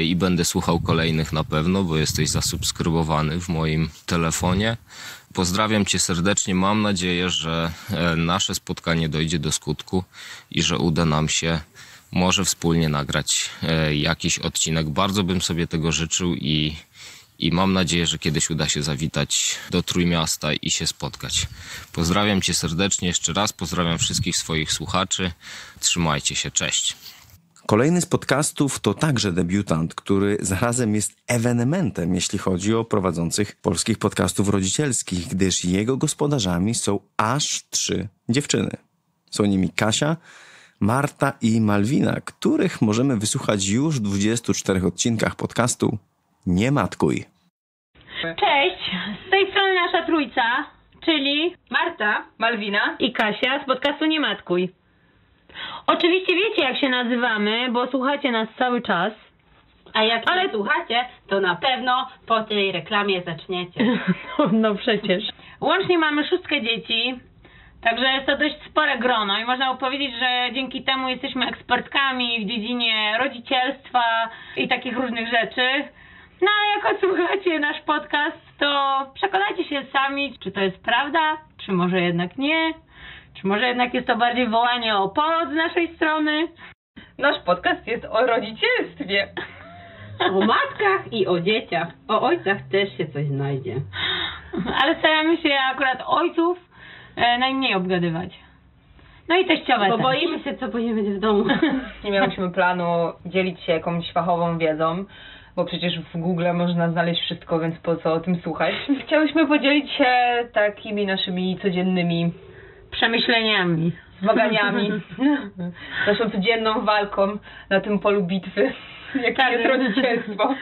i będę słuchał kolejnych na pewno, bo jesteś zasubskrybowany w moim telefonie. Pozdrawiam Cię serdecznie, mam nadzieję, że nasze spotkanie dojdzie do skutku i że uda nam się może wspólnie nagrać jakiś odcinek. Bardzo bym sobie tego życzył i mam nadzieję, że kiedyś uda się zawitać do Trójmiasta i się spotkać. Pozdrawiam Cię serdecznie jeszcze raz, pozdrawiam wszystkich swoich słuchaczy. Trzymajcie się, cześć. Kolejny z podcastów to także debiutant, który zarazem jest ewenementem, jeśli chodzi o prowadzących polskich podcastów rodzicielskich, gdyż jego gospodarzami są aż 3 dziewczyny. Są nimi Kasia, Marta i Malwina, których możemy wysłuchać już w 24 odcinkach podcastu Nie matkuj. Cześć, z tej strony nasza trójca, czyli Marta, Malwina i Kasia z podcastu Nie matkuj. Oczywiście wiecie, jak się nazywamy, bo słuchacie nas cały czas. A jak ale słuchacie, to na pewno po tej reklamie zaczniecie. No przecież. Łącznie mamy 6 dzieci, także jest to dość spore grono i można powiedzieć, że dzięki temu jesteśmy ekspertkami w dziedzinie rodzicielstwa i takich różnych rzeczy. No a jak odsłuchacie nasz podcast, to przekonajcie się sami, czy to jest prawda, czy może jednak nie. Czy może jednak jest to bardziej wołanie o pomoc z naszej strony? Nasz podcast jest o rodzicielstwie, o matkach i o dzieciach. O ojcach też się coś znajdzie. Ale staramy się akurat ojców najmniej obgadywać. No i teściowe. Bo boimy się, co później będzie w domu. Nie miałyśmy planu dzielić się jakąś fachową wiedzą, bo przecież w Google można znaleźć wszystko, więc po co o tym słuchać. Chciałyśmy podzielić się takimi naszymi codziennymi przemyśleniami, zmaganiami, naszą codzienną walką na tym polu bitwy, jakim jest rodzicielstwo.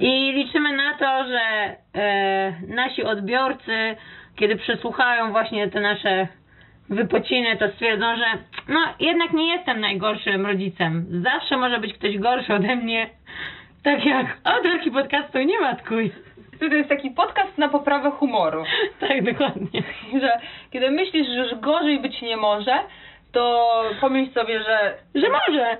I liczymy na to, że nasi odbiorcy, kiedy przesłuchają właśnie te nasze wypociny, to stwierdzą, że no jednak nie jestem najgorszym rodzicem. Zawsze może być ktoś gorszy ode mnie, tak jak autorki podcastu Nie Matkuj. To jest taki podcast na poprawę humoru. Tak, dokładnie. Że kiedy myślisz, że już gorzej być nie może, to pomyśl sobie, że... że może!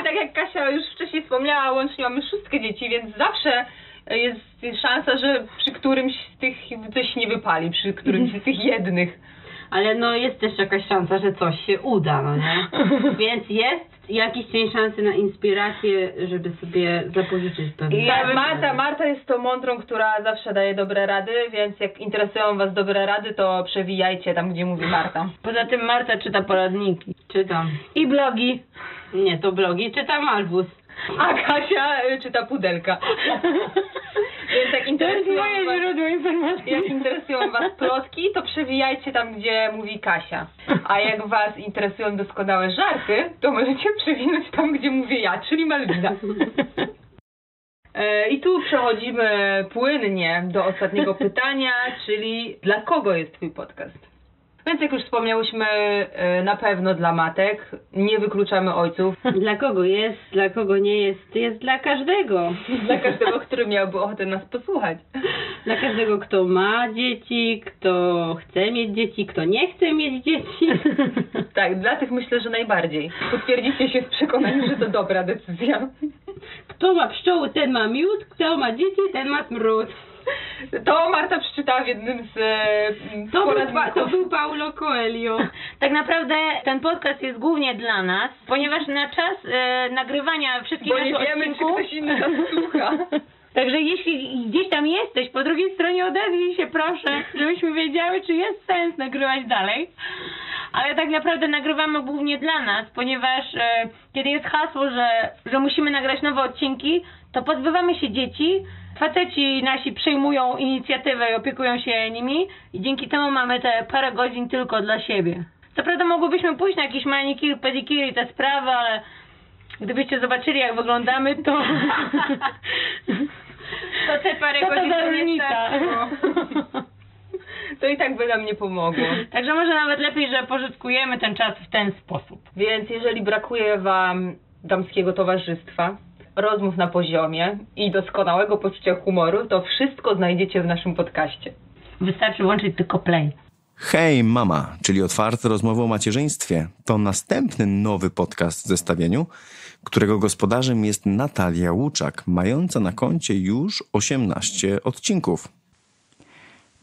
I tak jak Kasia już wcześniej wspomniała, łącznie mamy 6 dzieci, więc zawsze jest szansa, że przy którymś z tych coś nie wypali, przy którymś z tych jednych. Ale no jest też jakaś szansa, że coś się uda, no nie? Więc jest jakiś cień szansy na inspirację, żeby sobie zapożyczyć pewne. Marta jest tą mądrą, która zawsze daje dobre rady, więc jak interesują was dobre rady, to przewijajcie tam, gdzie mówi Marta. Poza tym Marta czyta poradniki. Czytam. I blogi. Nie, to blogi. Czytam Albus. A Kasia czyta Pudelka. Więc jak to jest moje źródło informacji. Jak interesują was plotki, to przewijajcie tam, gdzie mówi Kasia. A jak was interesują doskonałe żarty, to możecie przewinąć tam, gdzie mówię ja, czyli Malwina. I tu przechodzimy płynnie do ostatniego pytania, czyli dla kogo jest twój podcast? Więc jak już wspomniałyśmy, na pewno dla matek, nie wykluczamy ojców. Dla kogo jest, dla kogo nie jest, jest dla każdego. Dla każdego, który miałby ochotę nas posłuchać. Dla każdego, kto ma dzieci, kto chce mieć dzieci, kto nie chce mieć dzieci. Tak, dla tych myślę, że najbardziej. Potwierdzicie się z przekonaniem, że to dobra decyzja. Kto ma pszczoły, ten ma miód, kto ma dzieci, ten ma smród. To Marta przeczytała w jednym z to był Paulo Coelho. Tak naprawdę ten podcast jest głównie dla nas, ponieważ na czas nagrywania wszystkich naszych odcinków... Bo nie wiemy, czy ktoś inny nas słucha. Także jeśli gdzieś tam jesteś, po drugiej stronie odezwij się proszę, żebyśmy wiedziały, czy jest sens nagrywać dalej. Ale tak naprawdę nagrywamy głównie dla nas, ponieważ kiedy jest hasło, że musimy nagrać nowe odcinki, to pozbywamy się dzieci. Faceci nasi przejmują inicjatywę i opiekują się nimi i dzięki temu mamy te parę godzin tylko dla siebie. Co prawda mogłybyśmy pójść na jakieś manikir, pedikir i te sprawy, ale gdybyście zobaczyli, jak wyglądamy, to... to te parę godzin to nie starczyło. To i tak by nam nie pomogło. Także może nawet lepiej, że pożytkujemy ten czas w ten sposób. Więc jeżeli brakuje wam damskiego towarzystwa, rozmów na poziomie i doskonałego poczucia humoru, to wszystko znajdziecie w naszym podcaście. Wystarczy włączyć tylko play. Hej Mama, czyli otwarte rozmowy o macierzyństwie, to następny nowy podcast w zestawieniu, którego gospodarzem jest Natalia Łuczak, mająca na koncie już 18 odcinków.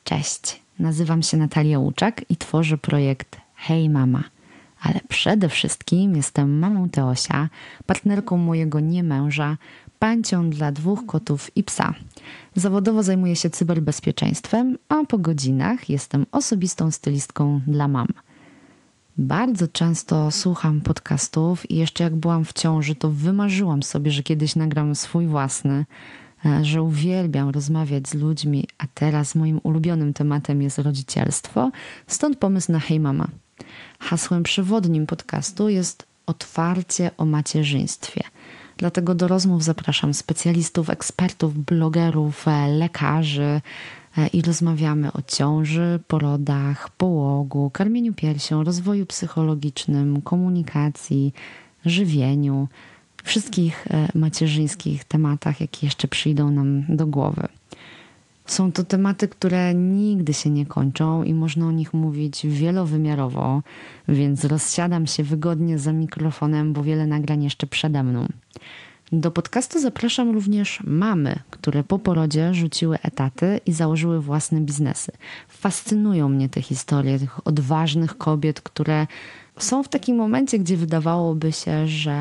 Cześć, nazywam się Natalia Łuczak i tworzę projekt Hej Mama. Ale przede wszystkim jestem mamą Teosia, partnerką mojego niemęża, pańcią dla 2 kotów i psa. Zawodowo zajmuję się cyberbezpieczeństwem, a po godzinach jestem osobistą stylistką dla mam. Bardzo często słucham podcastów i jeszcze jak byłam w ciąży, to wymarzyłam sobie, że kiedyś nagram swój własny, że uwielbiam rozmawiać z ludźmi, a teraz moim ulubionym tematem jest rodzicielstwo, stąd pomysł na Hej Mama. Hasłem przewodnim podcastu jest otwarcie o macierzyństwie. Dlatego do rozmów zapraszam specjalistów, ekspertów, blogerów, lekarzy i rozmawiamy o ciąży, porodach, połogu, karmieniu piersią, rozwoju psychologicznym, komunikacji, żywieniu, wszystkich macierzyńskich tematach, jakie jeszcze przyjdą nam do głowy. Są to tematy, które nigdy się nie kończą i można o nich mówić wielowymiarowo, więc rozsiadam się wygodnie za mikrofonem, bo wiele nagrań jeszcze przede mną. Do podcastu zapraszam również mamy, które po porodzie rzuciły etaty i założyły własne biznesy. Fascynują mnie te historie tych odważnych kobiet, które są w takim momencie, gdzie wydawałoby się, że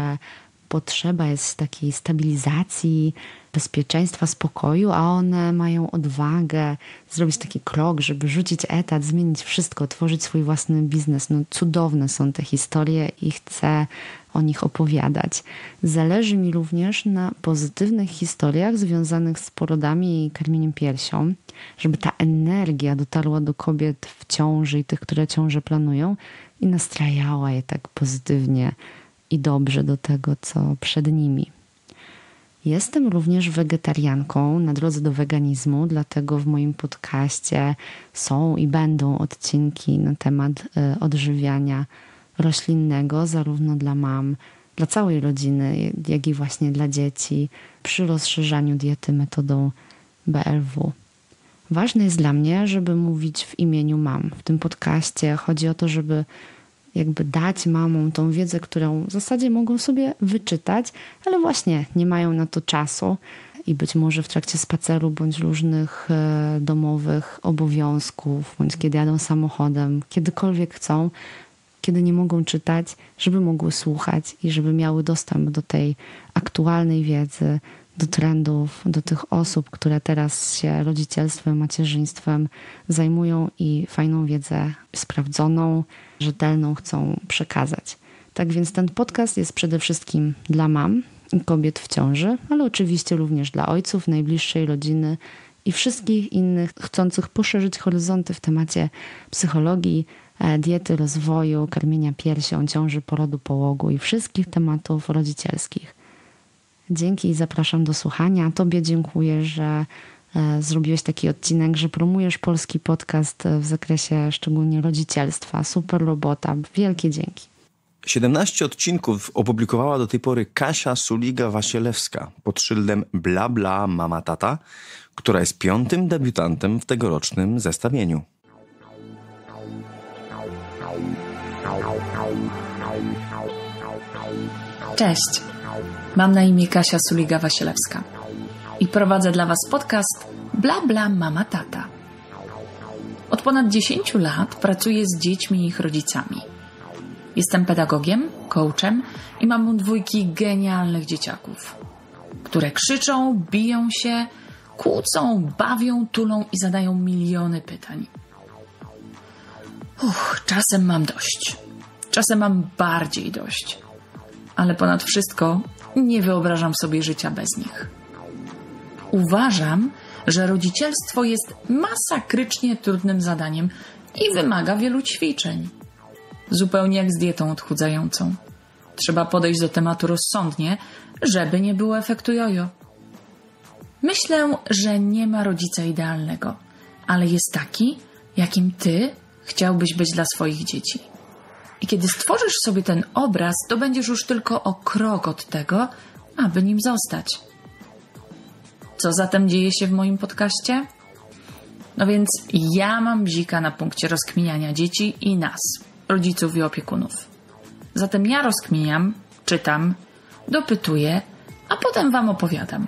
potrzeba jest takiej stabilizacji, bezpieczeństwa, spokoju, a one mają odwagę zrobić taki krok, żeby rzucić etat, zmienić wszystko, tworzyć swój własny biznes. No, cudowne są te historie i chcę o nich opowiadać. Zależy mi również na pozytywnych historiach związanych z porodami i karmieniem piersią, żeby ta energia dotarła do kobiet w ciąży i tych, które ciąże planują i nastrajała je tak pozytywnie i dobrze do tego, co przed nimi. Jestem również wegetarianką na drodze do weganizmu, dlatego w moim podcaście są i będą odcinki na temat odżywiania roślinnego, zarówno dla mam, dla całej rodziny, jak i właśnie dla dzieci przy rozszerzaniu diety metodą BLW. Ważne jest dla mnie, żeby mówić w imieniu mam. W tym podcaście chodzi o to, żeby jakby dać mamom tą wiedzę, którą w zasadzie mogą sobie wyczytać, ale właśnie nie mają na to czasu i być może w trakcie spaceru bądź różnych domowych obowiązków, bądź kiedy jadą samochodem, kiedykolwiek chcą, kiedy nie mogą czytać, żeby mogły słuchać i żeby miały dostęp do tej aktualnej wiedzy, do trendów, do tych osób, które teraz się rodzicielstwem, macierzyństwem zajmują i fajną wiedzę sprawdzoną, rzetelną chcą przekazać. Tak więc ten podcast jest przede wszystkim dla mam i kobiet w ciąży, ale oczywiście również dla ojców, najbliższej rodziny i wszystkich innych chcących poszerzyć horyzonty w temacie psychologii, diety, rozwoju, karmienia piersią, ciąży, porodu, połogu i wszystkich tematów rodzicielskich. Dzięki i zapraszam do słuchania. Tobie dziękuję, że zrobiłeś taki odcinek, że promujesz polski podcast w zakresie szczególnie rodzicielstwa. Super robota. Wielkie dzięki. 17 odcinków opublikowała do tej pory Kasia Suliga-Wasielewska pod szyldem Bla Bla Mama Tata, która jest 5. debiutantem w tegorocznym zestawieniu. Cześć. Mam na imię Kasia Suliga-Wasielewska i prowadzę dla Was podcast Bla Bla Mama Tata. Od ponad 10 lat pracuję z dziećmi i ich rodzicami. Jestem pedagogiem, coachem i mam dwójki genialnych dzieciaków, które krzyczą, biją się, kłócą, bawią, tulą i zadają miliony pytań. Czasem mam dość, czasem mam bardziej dość, ale ponad wszystko nie wyobrażam sobie życia bez nich. Uważam, że rodzicielstwo jest masakrycznie trudnym zadaniem i wymaga wielu ćwiczeń. Zupełnie jak z dietą odchudzającą. Trzeba podejść do tematu rozsądnie, żeby nie było efektu jojo. Myślę, że nie ma rodzica idealnego, ale jest taki, jakim Ty chciałbyś być dla swoich dzieci. I kiedy stworzysz sobie ten obraz, to będziesz już tylko o krok od tego, aby nim zostać. Co zatem dzieje się w moim podcaście? No więc ja mam bzika na punkcie rozkminiania dzieci i nas, rodziców i opiekunów. Zatem ja rozkminiam, czytam, dopytuję, a potem Wam opowiadam.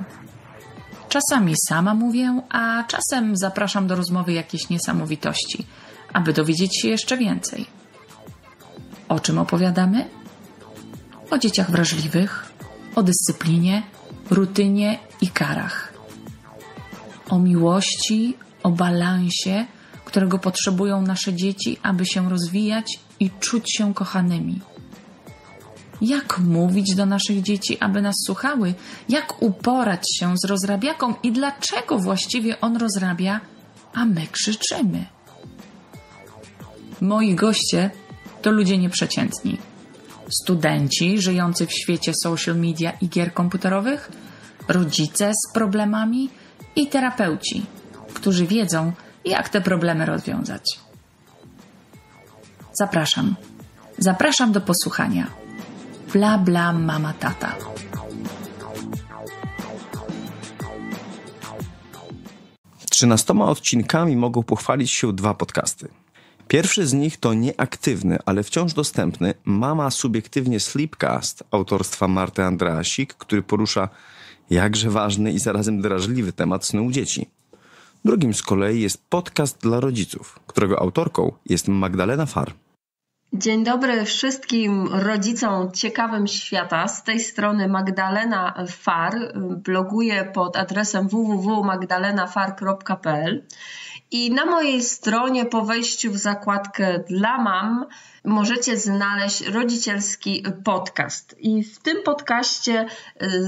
Czasami sama mówię, a czasem zapraszam do rozmowy jakieś niesamowitości, aby dowiedzieć się jeszcze więcej. O czym opowiadamy? O dzieciach wrażliwych, o dyscyplinie, rutynie i karach. O miłości, o balansie, którego potrzebują nasze dzieci, aby się rozwijać i czuć się kochanymi. Jak mówić do naszych dzieci, aby nas słuchały? Jak uporać się z rozrabiaką i dlaczego właściwie on rozrabia, a my krzyczymy? Moi goście to ludzie nieprzeciętni. Studenci żyjący w świecie social media i gier komputerowych, rodzice z problemami i terapeuci, którzy wiedzą, jak te problemy rozwiązać. Zapraszam. Zapraszam do posłuchania. Bla Bla Mama Tata. Z 13 odcinkami mogą pochwalić się 2 podcasty. Pierwszy z nich to nieaktywny, ale wciąż dostępny Mama Subiektywnie Sleepcast autorstwa Marty Andrasik, który porusza jakże ważny i zarazem drażliwy temat snu u dzieci. Drugim z kolei jest podcast dla rodziców, którego autorką jest Magdalena Far. Dzień dobry wszystkim rodzicom ciekawym świata. Z tej strony Magdalena Far, bloguję pod adresem www.magdalenafar.pl i na mojej stronie po wejściu w zakładkę dla mam możecie znaleźć rodzicielski podcast. I w tym podcaście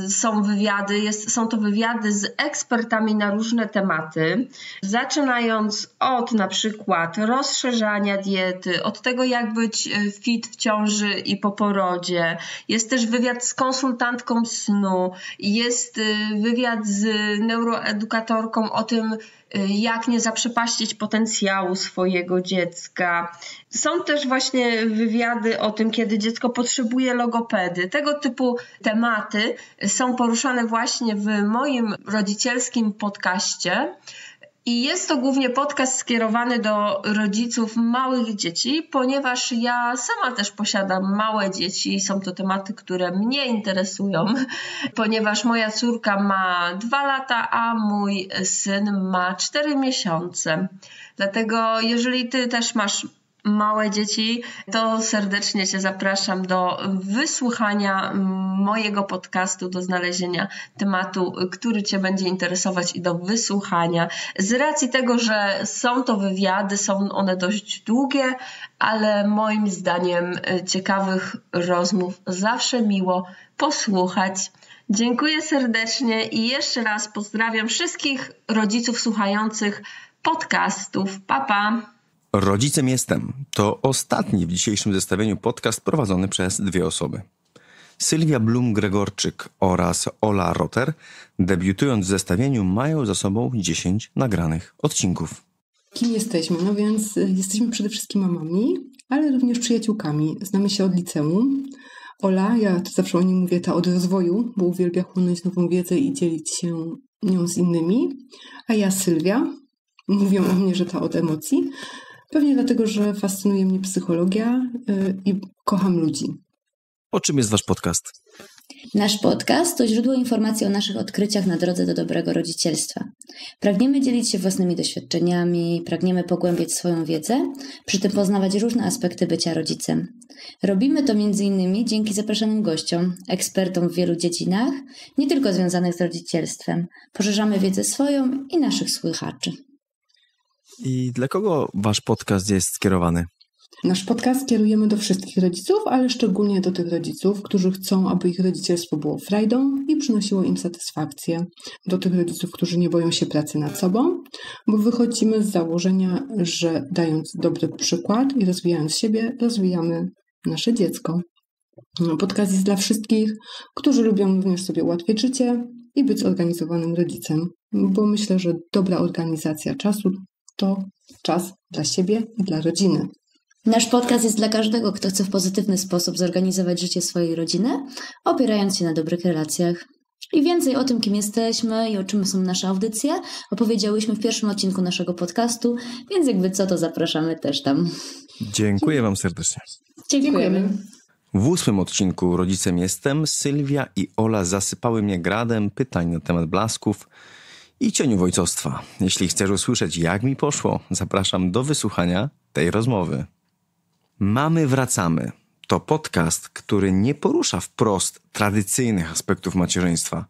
są wywiady, są to wywiady z ekspertami na różne tematy, zaczynając od na przykład rozszerzania diety, od tego, jak być fit w ciąży i po porodzie. Jest też wywiad z konsultantką snu, jest wywiad z neuroedukatorką o tym, jak nie zaprzepaścić potencjału swojego dziecka. Są też właśnie wywiady o tym, kiedy dziecko potrzebuje logopedy. Tego typu tematy są poruszane właśnie w moim rodzicielskim podcaście. I jest to głównie podcast skierowany do rodziców małych dzieci, ponieważ ja sama też posiadam małe dzieci i są to tematy, które mnie interesują, ponieważ moja córka ma 2 lata, a mój syn ma 4 miesiące. Dlatego jeżeli ty też masz małe dzieci, to serdecznie cię zapraszam do wysłuchania mojego podcastu, do znalezienia tematu, który cię będzie interesować i do wysłuchania. Z racji tego, że są to wywiady, są one dość długie, ale moim zdaniem ciekawych rozmów zawsze miło posłuchać. Dziękuję serdecznie i jeszcze raz pozdrawiam wszystkich rodziców słuchających podcastów. Pa, pa! Rodzicem jestem to ostatni w dzisiejszym zestawieniu podcast prowadzony przez 2 osoby. Sylwia Blum-Gregorczyk oraz Ola Rotter, debiutując w zestawieniu, mają za sobą 10 nagranych odcinków. Kim jesteśmy? No więc jesteśmy przede wszystkim mamami, ale również przyjaciółkami. Znamy się od liceum. Ola, ja to zawsze o niej mówię, ta od rozwoju, bo uwielbia chłonąć nową wiedzę i dzielić się nią z innymi. A ja Sylwia, mówią o mnie, że ta od emocji. Pewnie dlatego, że fascynuje mnie psychologia i kocham ludzi. O czym jest wasz podcast? Nasz podcast to źródło informacji o naszych odkryciach na drodze do dobrego rodzicielstwa. Pragniemy dzielić się własnymi doświadczeniami, pragniemy pogłębiać swoją wiedzę, przy tym poznawać różne aspekty bycia rodzicem. Robimy to m.in. dzięki zapraszanym gościom, ekspertom w wielu dziedzinach, nie tylko związanych z rodzicielstwem. Poszerzamy wiedzę swoją i naszych słuchaczy. I dla kogo wasz podcast jest skierowany? Nasz podcast kierujemy do wszystkich rodziców, ale szczególnie do tych rodziców, którzy chcą, aby ich rodzicielstwo było frajdą i przynosiło im satysfakcję. Do tych rodziców, którzy nie boją się pracy nad sobą, bo wychodzimy z założenia, że dając dobry przykład i rozwijając siebie, rozwijamy nasze dziecko. Podcast jest dla wszystkich, którzy lubią również sobie ułatwiać życie i być zorganizowanym rodzicem, bo myślę, że dobra organizacja czasu to czas dla siebie i dla rodziny. Nasz podcast jest dla każdego, kto chce w pozytywny sposób zorganizować życie swojej rodziny, opierając się na dobrych relacjach. I więcej o tym, kim jesteśmy i o czym są nasze audycje, opowiedziałyśmy w pierwszym odcinku naszego podcastu, więc jakby co, to zapraszamy też tam. Dziękuję wam serdecznie. Dziękujemy. W 8. odcinku Rodzicem jestem Sylwia i Ola zasypały mnie gradem pytań na temat blasków i cieniu ojcostwa. Jeśli chcesz usłyszeć, jak mi poszło, zapraszam do wysłuchania tej rozmowy. Mamy Wracamy to podcast, który nie porusza wprost tradycyjnych aspektów macierzyństwa,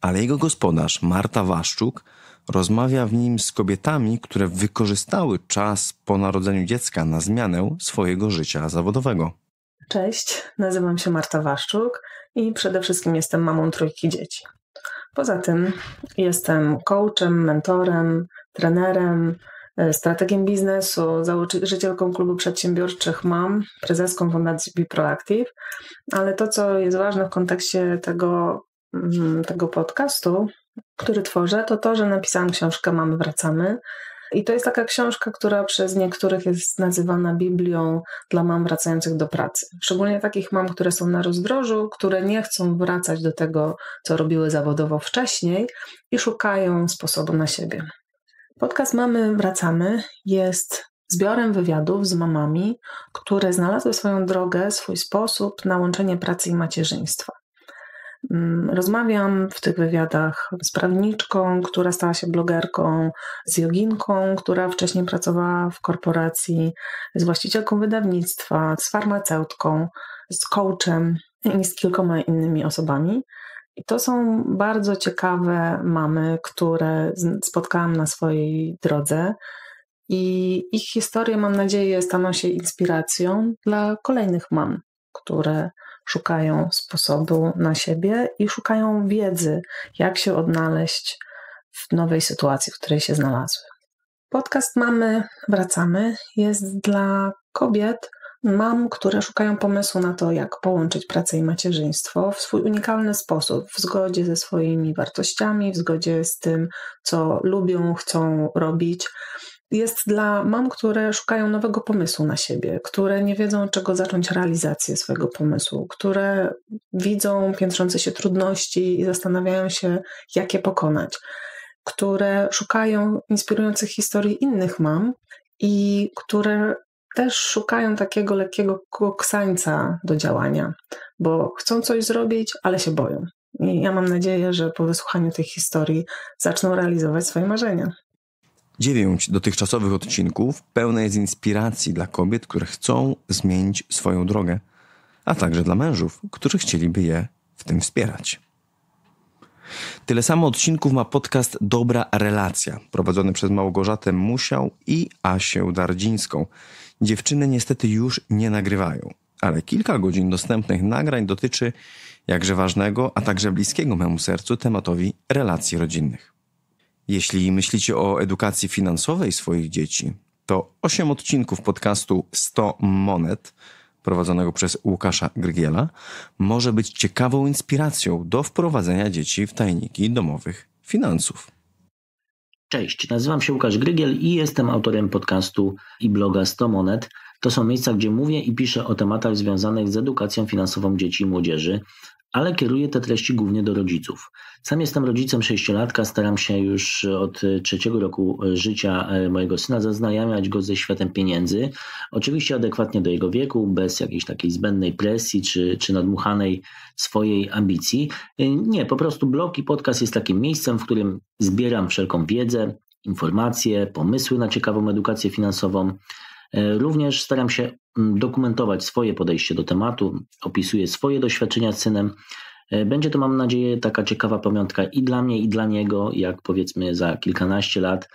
ale jego gospodarz Marta Waszczuk rozmawia w nim z kobietami, które wykorzystały czas po narodzeniu dziecka na zmianę swojego życia zawodowego. Cześć, nazywam się Marta Waszczuk i przede wszystkim jestem mamą 3 dzieci. Poza tym jestem coachem, mentorem, trenerem, strategiem biznesu, założycielką klubu przedsiębiorczych mam, prezeską Fundacji Be Proactive, ale to, co jest ważne w kontekście tego podcastu, który tworzę, to to, że napisałam książkę Mamy Wracamy i to jest taka książka, która przez niektórych jest nazywana Biblią dla mam wracających do pracy. Szczególnie takich mam, które są na rozdrożu, które nie chcą wracać do tego, co robiły zawodowo wcześniej i szukają sposobu na siebie. Podcast Mamy Wracamy jest zbiorem wywiadów z mamami, które znalazły swoją drogę, swój sposób na łączenie pracy i macierzyństwa. Rozmawiam w tych wywiadach z prawniczką, która stała się blogerką, z joginką, która wcześniej pracowała w korporacji, z właścicielką wydawnictwa, z farmaceutką, z coachem i z kilkoma innymi osobami. I to są bardzo ciekawe mamy, które spotkałam na swojej drodze i ich historie, mam nadzieję, staną się inspiracją dla kolejnych mam, które szukają sposobu na siebie i szukają wiedzy, jak się odnaleźć w nowej sytuacji, w której się znalazły. Podcast Mamy Wracamy jest dla kobiet, mam, które szukają pomysłu na to, jak połączyć pracę i macierzyństwo w swój unikalny sposób, w zgodzie ze swoimi wartościami, w zgodzie z tym, co lubią, chcą robić. Jest dla mam, które szukają nowego pomysłu na siebie, które nie wiedzą, od czego zacząć realizację swojego pomysłu, które widzą piętrzące się trudności i zastanawiają się, jak je pokonać, które szukają inspirujących historii innych mam i które też szukają takiego lekkiego koksańca do działania, bo chcą coś zrobić, ale się boją. I ja mam nadzieję, że po wysłuchaniu tej historii zaczną realizować swoje marzenia. 9 dotychczasowych odcinków pełne jest inspiracji dla kobiet, które chcą zmienić swoją drogę, a także dla mężów, którzy chcieliby je w tym wspierać. Tyle samo odcinków ma podcast Dobra Relacja, prowadzony przez Małgorzatę Musiał i Asię Dardzińską. Dziewczyny niestety już nie nagrywają, ale kilka godzin dostępnych nagrań dotyczy jakże ważnego, a także bliskiego memu sercu tematowi relacji rodzinnych. Jeśli myślicie o edukacji finansowej swoich dzieci, to 8 odcinków podcastu 100 monet, prowadzonego przez Łukasza Grygiela, może być ciekawą inspiracją do wprowadzenia dzieci w tajniki domowych finansów. Cześć, nazywam się Łukasz Grygiel i jestem autorem podcastu i bloga 100 monet. To są miejsca, gdzie mówię i piszę o tematach związanych z edukacją finansową dzieci i młodzieży, ale kieruję te treści głównie do rodziców. Sam jestem rodzicem 6-latka, staram się już od 3 roku życia mojego syna zaznajamiać go ze światem pieniędzy. Oczywiście adekwatnie do jego wieku, bez jakiejś takiej zbędnej presji czy nadmuchanej swojej ambicji. Nie, po prostu blog i podcast jest takim miejscem, w którym zbieram wszelką wiedzę, informacje, pomysły na ciekawą edukację finansową. Również staram się dokumentować swoje podejście do tematu, opisuję swoje doświadczenia z synem. Będzie to, mam nadzieję, taka ciekawa pamiątka i dla mnie, i dla niego, jak powiedzmy za kilkanaście lat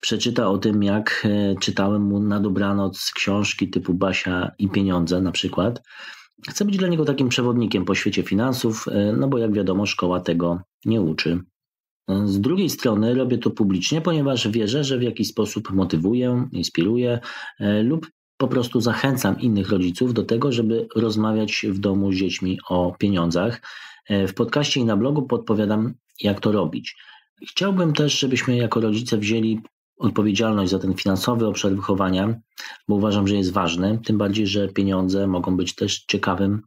przeczyta o tym, jak czytałem mu na dobranoc książki typu Basia i pieniądze na przykład. Chcę być dla niego takim przewodnikiem po świecie finansów, no bo jak wiadomo, szkoła tego nie uczy. Z drugiej strony robię to publicznie, ponieważ wierzę, że w jakiś sposób motywuję, inspiruję lub po prostu zachęcam innych rodziców do tego, żeby rozmawiać w domu z dziećmi o pieniądzach. W podcaście i na blogu podpowiadam, jak to robić. Chciałbym też, żebyśmy jako rodzice wzięli odpowiedzialność za ten finansowy obszar wychowania, bo uważam, że jest ważny, tym bardziej, że pieniądze mogą być też ciekawym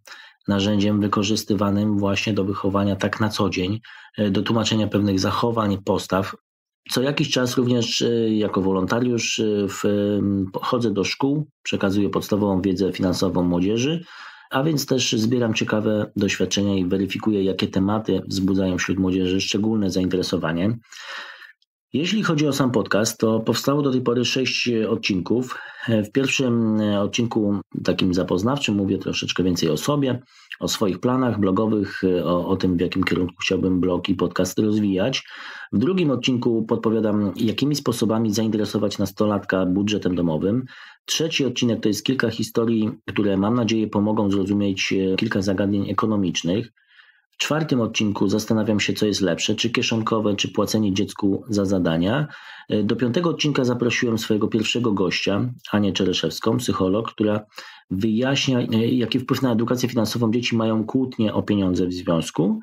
narzędziem wykorzystywanym właśnie do wychowania tak na co dzień, do tłumaczenia pewnych zachowań, postaw. Co jakiś czas również jako wolontariusz chodzę do szkół, przekazuję podstawową wiedzę finansową młodzieży, a więc też zbieram ciekawe doświadczenia i weryfikuję, jakie tematy wzbudzają wśród młodzieży szczególne zainteresowanie. Jeśli chodzi o sam podcast, to powstało do tej pory 6 odcinków. W pierwszym odcinku takim zapoznawczym mówię troszeczkę więcej o sobie, o swoich planach blogowych, o tym, w jakim kierunku chciałbym blog i podcast rozwijać. W drugim odcinku podpowiadam, jakimi sposobami zainteresować nastolatka budżetem domowym. Trzeci odcinek to jest kilka historii, które mam nadzieję pomogą zrozumieć kilka zagadnień ekonomicznych. W 4. odcinku zastanawiam się, co jest lepsze, czy kieszonkowe, czy płacenie dziecku za zadania. Do 5. odcinka zaprosiłem swojego pierwszego gościa, Anię Czereszewską, psycholog, która wyjaśnia, jaki wpływ na edukację finansową dzieci mają kłótnie o pieniądze w związku.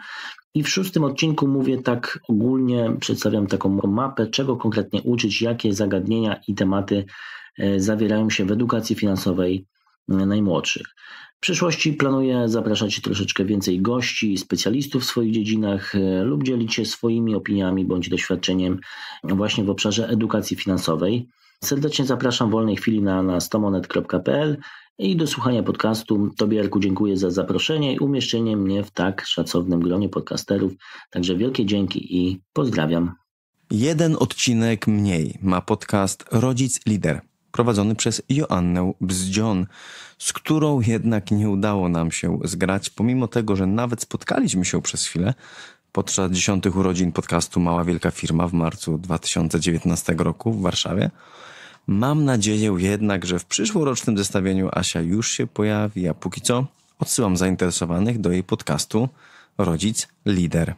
I w 6. odcinku mówię tak ogólnie, przedstawiam taką mapę, czego konkretnie uczyć, jakie zagadnienia i tematy zawierają się w edukacji finansowej najmłodszych. W przyszłości planuję zapraszać troszeczkę więcej gości, specjalistów w swoich dziedzinach lub dzielić się swoimi opiniami bądź doświadczeniem właśnie w obszarze edukacji finansowej. Serdecznie zapraszam w wolnej chwili na 100monet.pl i do słuchania podcastu. Tobie, Jarku, dziękuję za zaproszenie i umieszczenie mnie w tak szacownym gronie podcasterów. Także wielkie dzięki i pozdrawiam. Jeden odcinek mniej ma podcast Rodzic Lider, prowadzony przez Joannę Bzdzion, z którą jednak nie udało nam się zgrać, pomimo tego, że nawet spotkaliśmy się przez chwilę podczas 10. urodzin podcastu Mała Wielka Firma w marcu 2019 roku w Warszawie. Mam nadzieję jednak, że w przyszłorocznym zestawieniu Asia już się pojawi, a póki co odsyłam zainteresowanych do jej podcastu Rodzic Lider.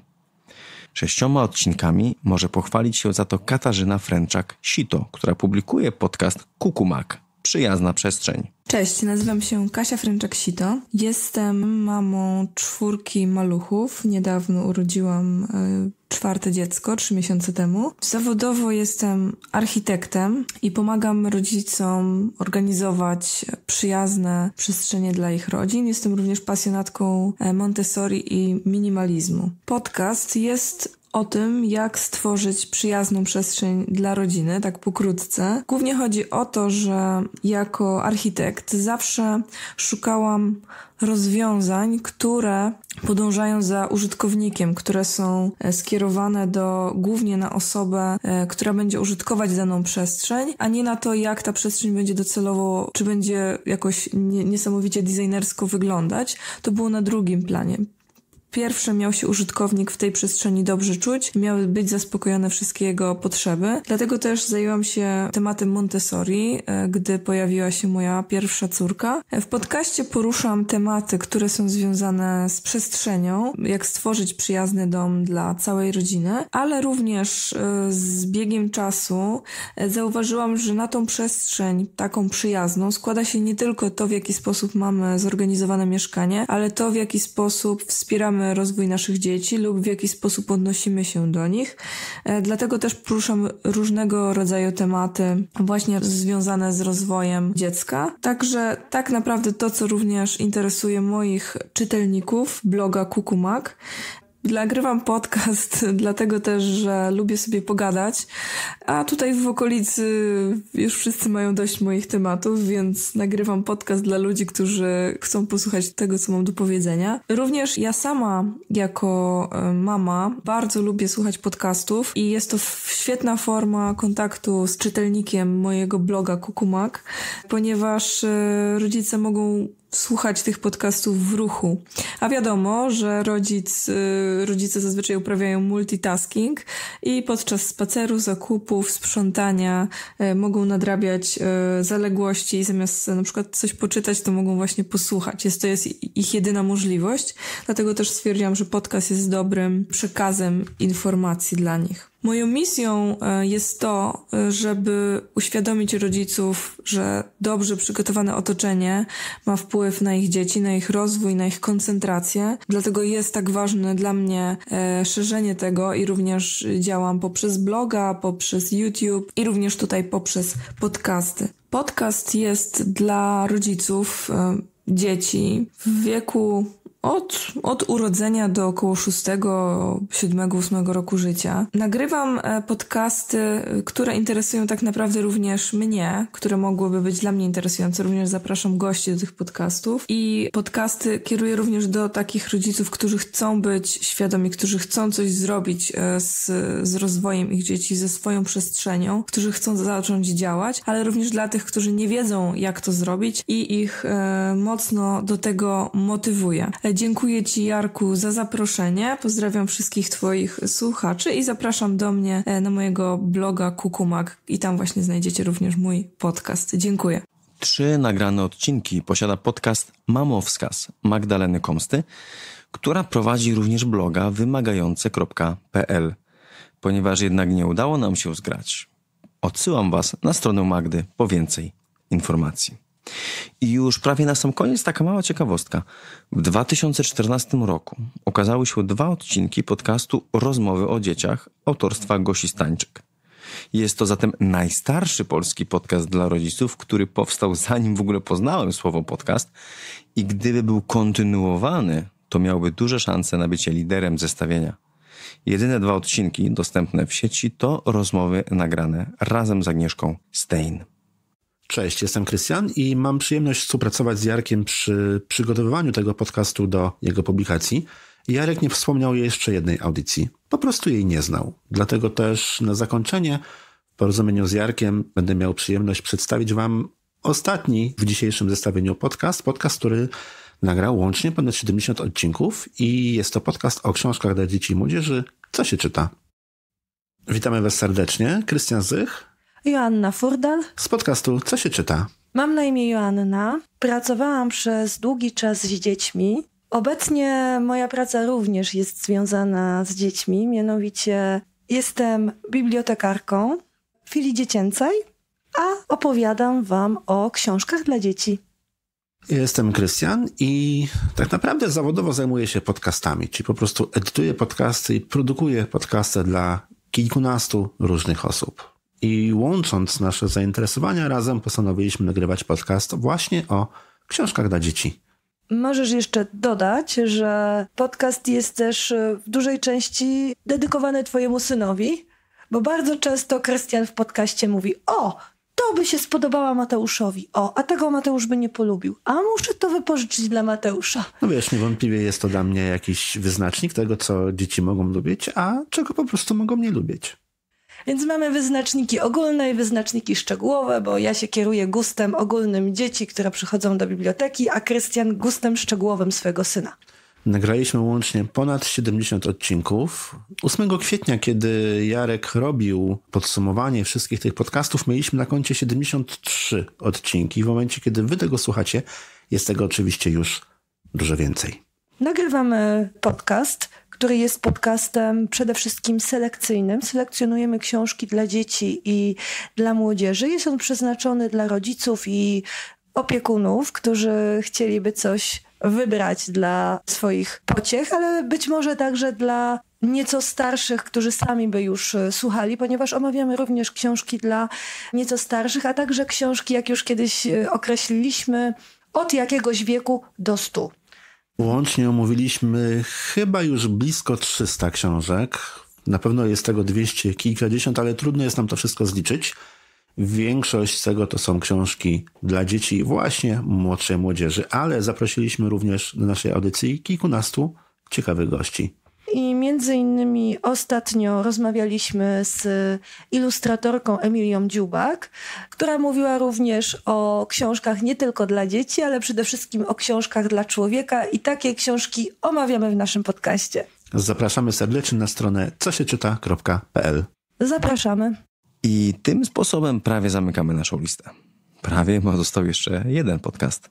6 odcinkami może pochwalić się za to Katarzyna Fręczak-Sito, która publikuje podcast Kukumag. Przyjazna przestrzeń. Cześć, nazywam się Kasia Fręczak-Sito. Jestem mamą 4 maluchów. Niedawno urodziłam 4 dziecko, 3 miesiące temu. Zawodowo jestem architektem i pomagam rodzicom organizować przyjazne przestrzenie dla ich rodzin. Jestem również pasjonatką Montessori i minimalizmu. Podcast jest o tym, jak stworzyć przyjazną przestrzeń dla rodziny, tak pokrótce. Głównie chodzi o to, że jako architekt zawsze szukałam rozwiązań, które podążają za użytkownikiem, które są skierowane głównie na osobę, która będzie użytkować daną przestrzeń, a nie na to, jak ta przestrzeń będzie docelowo, czy będzie jakoś niesamowicie designersko wyglądać. To było na drugim planie. Pierwsze miał się użytkownik w tej przestrzeni dobrze czuć, miały być zaspokojone wszystkie jego potrzeby. Dlatego też zajęłam się tematem Montessori, gdy pojawiła się moja pierwsza córka. W podcaście poruszam tematy, które są związane z przestrzenią, jak stworzyć przyjazny dom dla całej rodziny, ale również z biegiem czasu zauważyłam, że na tą przestrzeń taką przyjazną składa się nie tylko to, w jaki sposób mamy zorganizowane mieszkanie, ale to, w jaki sposób wspieramy rozwój naszych dzieci lub w jaki sposób odnosimy się do nich. Dlatego też poruszam różnego rodzaju tematy właśnie związane z rozwojem dziecka. Także tak naprawdę to, co również interesuje moich czytelników bloga Kukumag. Nagrywam podcast dlatego też, że lubię sobie pogadać, a tutaj w okolicy już wszyscy mają dość moich tematów, więc nagrywam podcast dla ludzi, którzy chcą posłuchać tego, co mam do powiedzenia. Również ja sama jako mama bardzo lubię słuchać podcastów i jest to świetna forma kontaktu z czytelnikiem mojego bloga Kukumag, ponieważ rodzice mogą słuchać tych podcastów w ruchu. A wiadomo, że rodzice zazwyczaj uprawiają multitasking i podczas spaceru, zakupów, sprzątania mogą nadrabiać zaległości i zamiast na przykład coś poczytać, to mogą właśnie posłuchać. To jest ich jedyna możliwość. Dlatego też stwierdziłam, że podcast jest dobrym przekazem informacji dla nich. Moją misją jest to, żeby uświadomić rodziców, że dobrze przygotowane otoczenie ma wpływ na ich dzieci, na ich rozwój, na ich koncentrację. Dlatego jest tak ważne dla mnie szerzenie tego i również działam poprzez bloga, poprzez YouTube i również tutaj poprzez podcasty. Podcast jest dla rodziców dzieci w wieku od urodzenia do około 6, 7, 8 roku życia. Nagrywam podcasty, które interesują tak naprawdę również mnie, które mogłyby być dla mnie interesujące. Również zapraszam gości do tych podcastów i podcasty kieruję również do takich rodziców, którzy chcą być świadomi, którzy chcą coś zrobić z rozwojem ich dzieci, ze swoją przestrzenią, którzy chcą zacząć działać, ale również dla tych, którzy nie wiedzą, jak to zrobić i ich mocno do tego motywuję. Dziękuję Ci, Jarku, za zaproszenie. Pozdrawiam wszystkich Twoich słuchaczy i zapraszam do mnie na mojego bloga Kukumag i tam właśnie znajdziecie również mój podcast. Dziękuję. 3 nagrane odcinki posiada podcast Mamowskaz Magdaleny Komsty, która prowadzi również bloga wymagające.pl. Ponieważ jednak nie udało nam się zgrać, odsyłam Was na stronę Magdy po więcej informacji. I już prawie na sam koniec taka mała ciekawostka. W 2014 roku okazały się 2 odcinki podcastu Rozmowy o dzieciach autorstwa Gosi Stańczyk. Jest to zatem najstarszy polski podcast dla rodziców, który powstał zanim w ogóle poznałem słowo podcast i gdyby był kontynuowany, to miałby duże szanse na bycie liderem zestawienia. Jedyne 2 odcinki dostępne w sieci to rozmowy nagrane razem z Agnieszką Stein. Cześć, jestem Krystian i mam przyjemność współpracować z Jarkiem przy przygotowywaniu tego podcastu do jego publikacji. Jarek nie wspomniał jeszcze jednej audycji. Po prostu jej nie znał. Dlatego też na zakończenie, w porozumieniu z Jarkiem, będę miał przyjemność przedstawić Wam ostatni w dzisiejszym zestawieniu podcast, który nagrał łącznie ponad 70 odcinków i jest to podcast o książkach dla dzieci i młodzieży, co się czyta. Witamy Was serdecznie, Krystian Zych. Joanna Furdal z podcastu Co się czyta? Mam na imię Joanna. Pracowałam przez długi czas z dziećmi. Obecnie moja praca również jest związana z dziećmi, mianowicie jestem bibliotekarką w filii dziecięcej, a opowiadam Wam o książkach dla dzieci. Jestem Krystian i tak naprawdę zawodowo zajmuję się podcastami, czyli po prostu edytuję podcasty i produkuję podcasty dla kilkunastu różnych osób. I łącząc nasze zainteresowania razem postanowiliśmy nagrywać podcast właśnie o książkach dla dzieci. Możesz jeszcze dodać, że podcast jest też w dużej części dedykowany twojemu synowi, bo bardzo często Krystian w podcaście mówi: o, to by się spodobała Mateuszowi, o, a tego Mateusz by nie polubił, a muszę to wypożyczyć dla Mateusza. No wiesz, niewątpliwie jest to dla mnie jakiś wyznacznik tego, co dzieci mogą lubić, a czego po prostu mogą nie lubić. Więc mamy wyznaczniki ogólne i wyznaczniki szczegółowe, bo ja się kieruję gustem ogólnym dzieci, które przychodzą do biblioteki, a Krystian gustem szczegółowym swojego syna. Nagraliśmy łącznie ponad 70 odcinków. 8 kwietnia, kiedy Jarek robił podsumowanie wszystkich tych podcastów, mieliśmy na koncie 73 odcinki. W momencie, kiedy wy tego słuchacie, jest tego oczywiście już dużo więcej. Nagrywamy podcast, który jest podcastem przede wszystkim selekcyjnym. Selekcjonujemy książki dla dzieci i dla młodzieży. Jest on przeznaczony dla rodziców i opiekunów, którzy chcieliby coś wybrać dla swoich pociech, ale być może także dla nieco starszych, którzy sami by już słuchali, ponieważ omawiamy również książki dla nieco starszych, a także książki, jak już kiedyś określiliśmy, od jakiegoś wieku do 100. Łącznie omówiliśmy chyba już blisko 300 książek. Na pewno jest tego 200 kilkadziesiąt, ale trudno jest nam to wszystko zliczyć. Większość z tego to są książki dla dzieci właśnie młodszej młodzieży, ale zaprosiliśmy również do naszej audycji kilkunastu ciekawych gości. I między innymi ostatnio rozmawialiśmy z ilustratorką Emilią Dziubak, która mówiła również o książkach nie tylko dla dzieci, ale przede wszystkim o książkach dla człowieka i takie książki omawiamy w naszym podcaście. Zapraszamy serdecznie na stronę cosieczyta.pl. Zapraszamy. I tym sposobem prawie zamykamy naszą listę. Prawie, bo został jeszcze jeden podcast.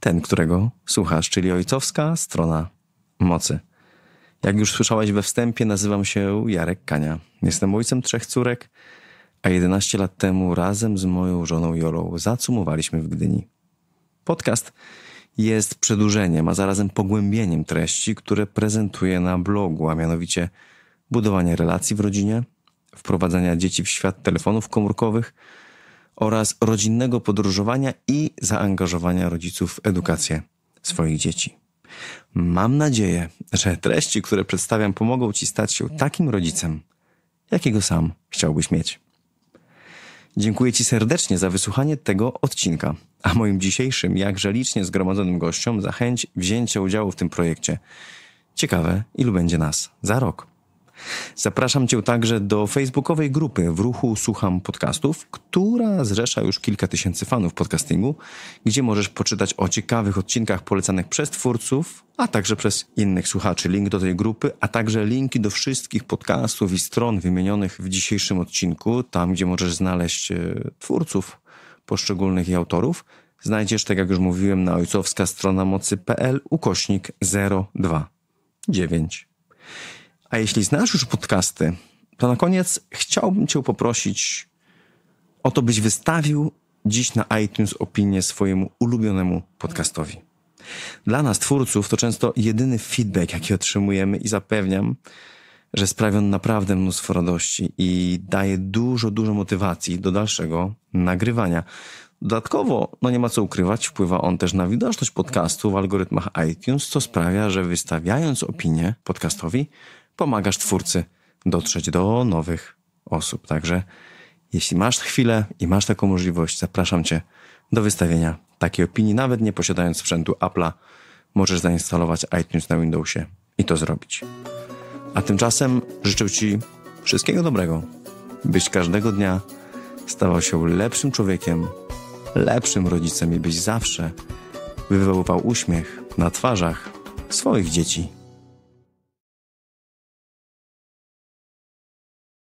Ten, którego słuchasz, czyli Ojcowska Strona Mocy. Jak już słyszałeś we wstępie, nazywam się Jarek Kania. Jestem ojcem 3 córek, a 11 lat temu razem z moją żoną Jolą zacumowaliśmy w Gdyni. Podcast jest przedłużeniem, a zarazem pogłębieniem treści, które prezentuję na blogu, a mianowicie budowanie relacji w rodzinie, wprowadzania dzieci w świat telefonów komórkowych oraz rodzinnego podróżowania i zaangażowania rodziców w edukację swoich dzieci. Mam nadzieję, że treści, które przedstawiam, pomogą Ci stać się takim rodzicem, jakiego sam chciałbyś mieć. Dziękuję Ci serdecznie za wysłuchanie tego odcinka, a moim dzisiejszym, jakże licznie zgromadzonym gościom za chęć wzięcia udziału w tym projekcie. Ciekawe, ilu będzie nas za rok. Zapraszam Cię także do facebookowej grupy W Ruchu Słucham Podcastów, która zrzesza już kilka tysięcy fanów podcastingu, gdzie możesz poczytać o ciekawych odcinkach polecanych przez twórców, a także przez innych słuchaczy. Link do tej grupy, a także linki do wszystkich podcastów i stron wymienionych w dzisiejszym odcinku, tam gdzie możesz znaleźć twórców poszczególnych i autorów, znajdziesz, tak jak już mówiłem, na ojcowskastronamocy.pl/029. A jeśli znasz już podcasty, to na koniec chciałbym Cię poprosić o to, byś wystawił dziś na iTunes opinię swojemu ulubionemu podcastowi. Dla nas, twórców, to często jedyny feedback, jaki otrzymujemy i zapewniam, że sprawia on naprawdę mnóstwo radości i daje dużo motywacji do dalszego nagrywania. Dodatkowo, nie ma co ukrywać, wpływa on też na widoczność podcastu w algorytmach iTunes, co sprawia, że wystawiając opinię podcastowi, pomagasz twórcy dotrzeć do nowych osób. Także Jeśli masz chwilę i masz taką możliwość, zapraszam Cię do wystawienia takiej opinii. Nawet nie posiadając sprzętu Apple'a, możesz zainstalować iTunes na Windowsie i to zrobić. A tymczasem życzę Ci wszystkiego dobrego, byś każdego dnia stawał się lepszym człowiekiem, lepszym rodzicem i byś zawsze wywoływał uśmiech na twarzach swoich dzieci.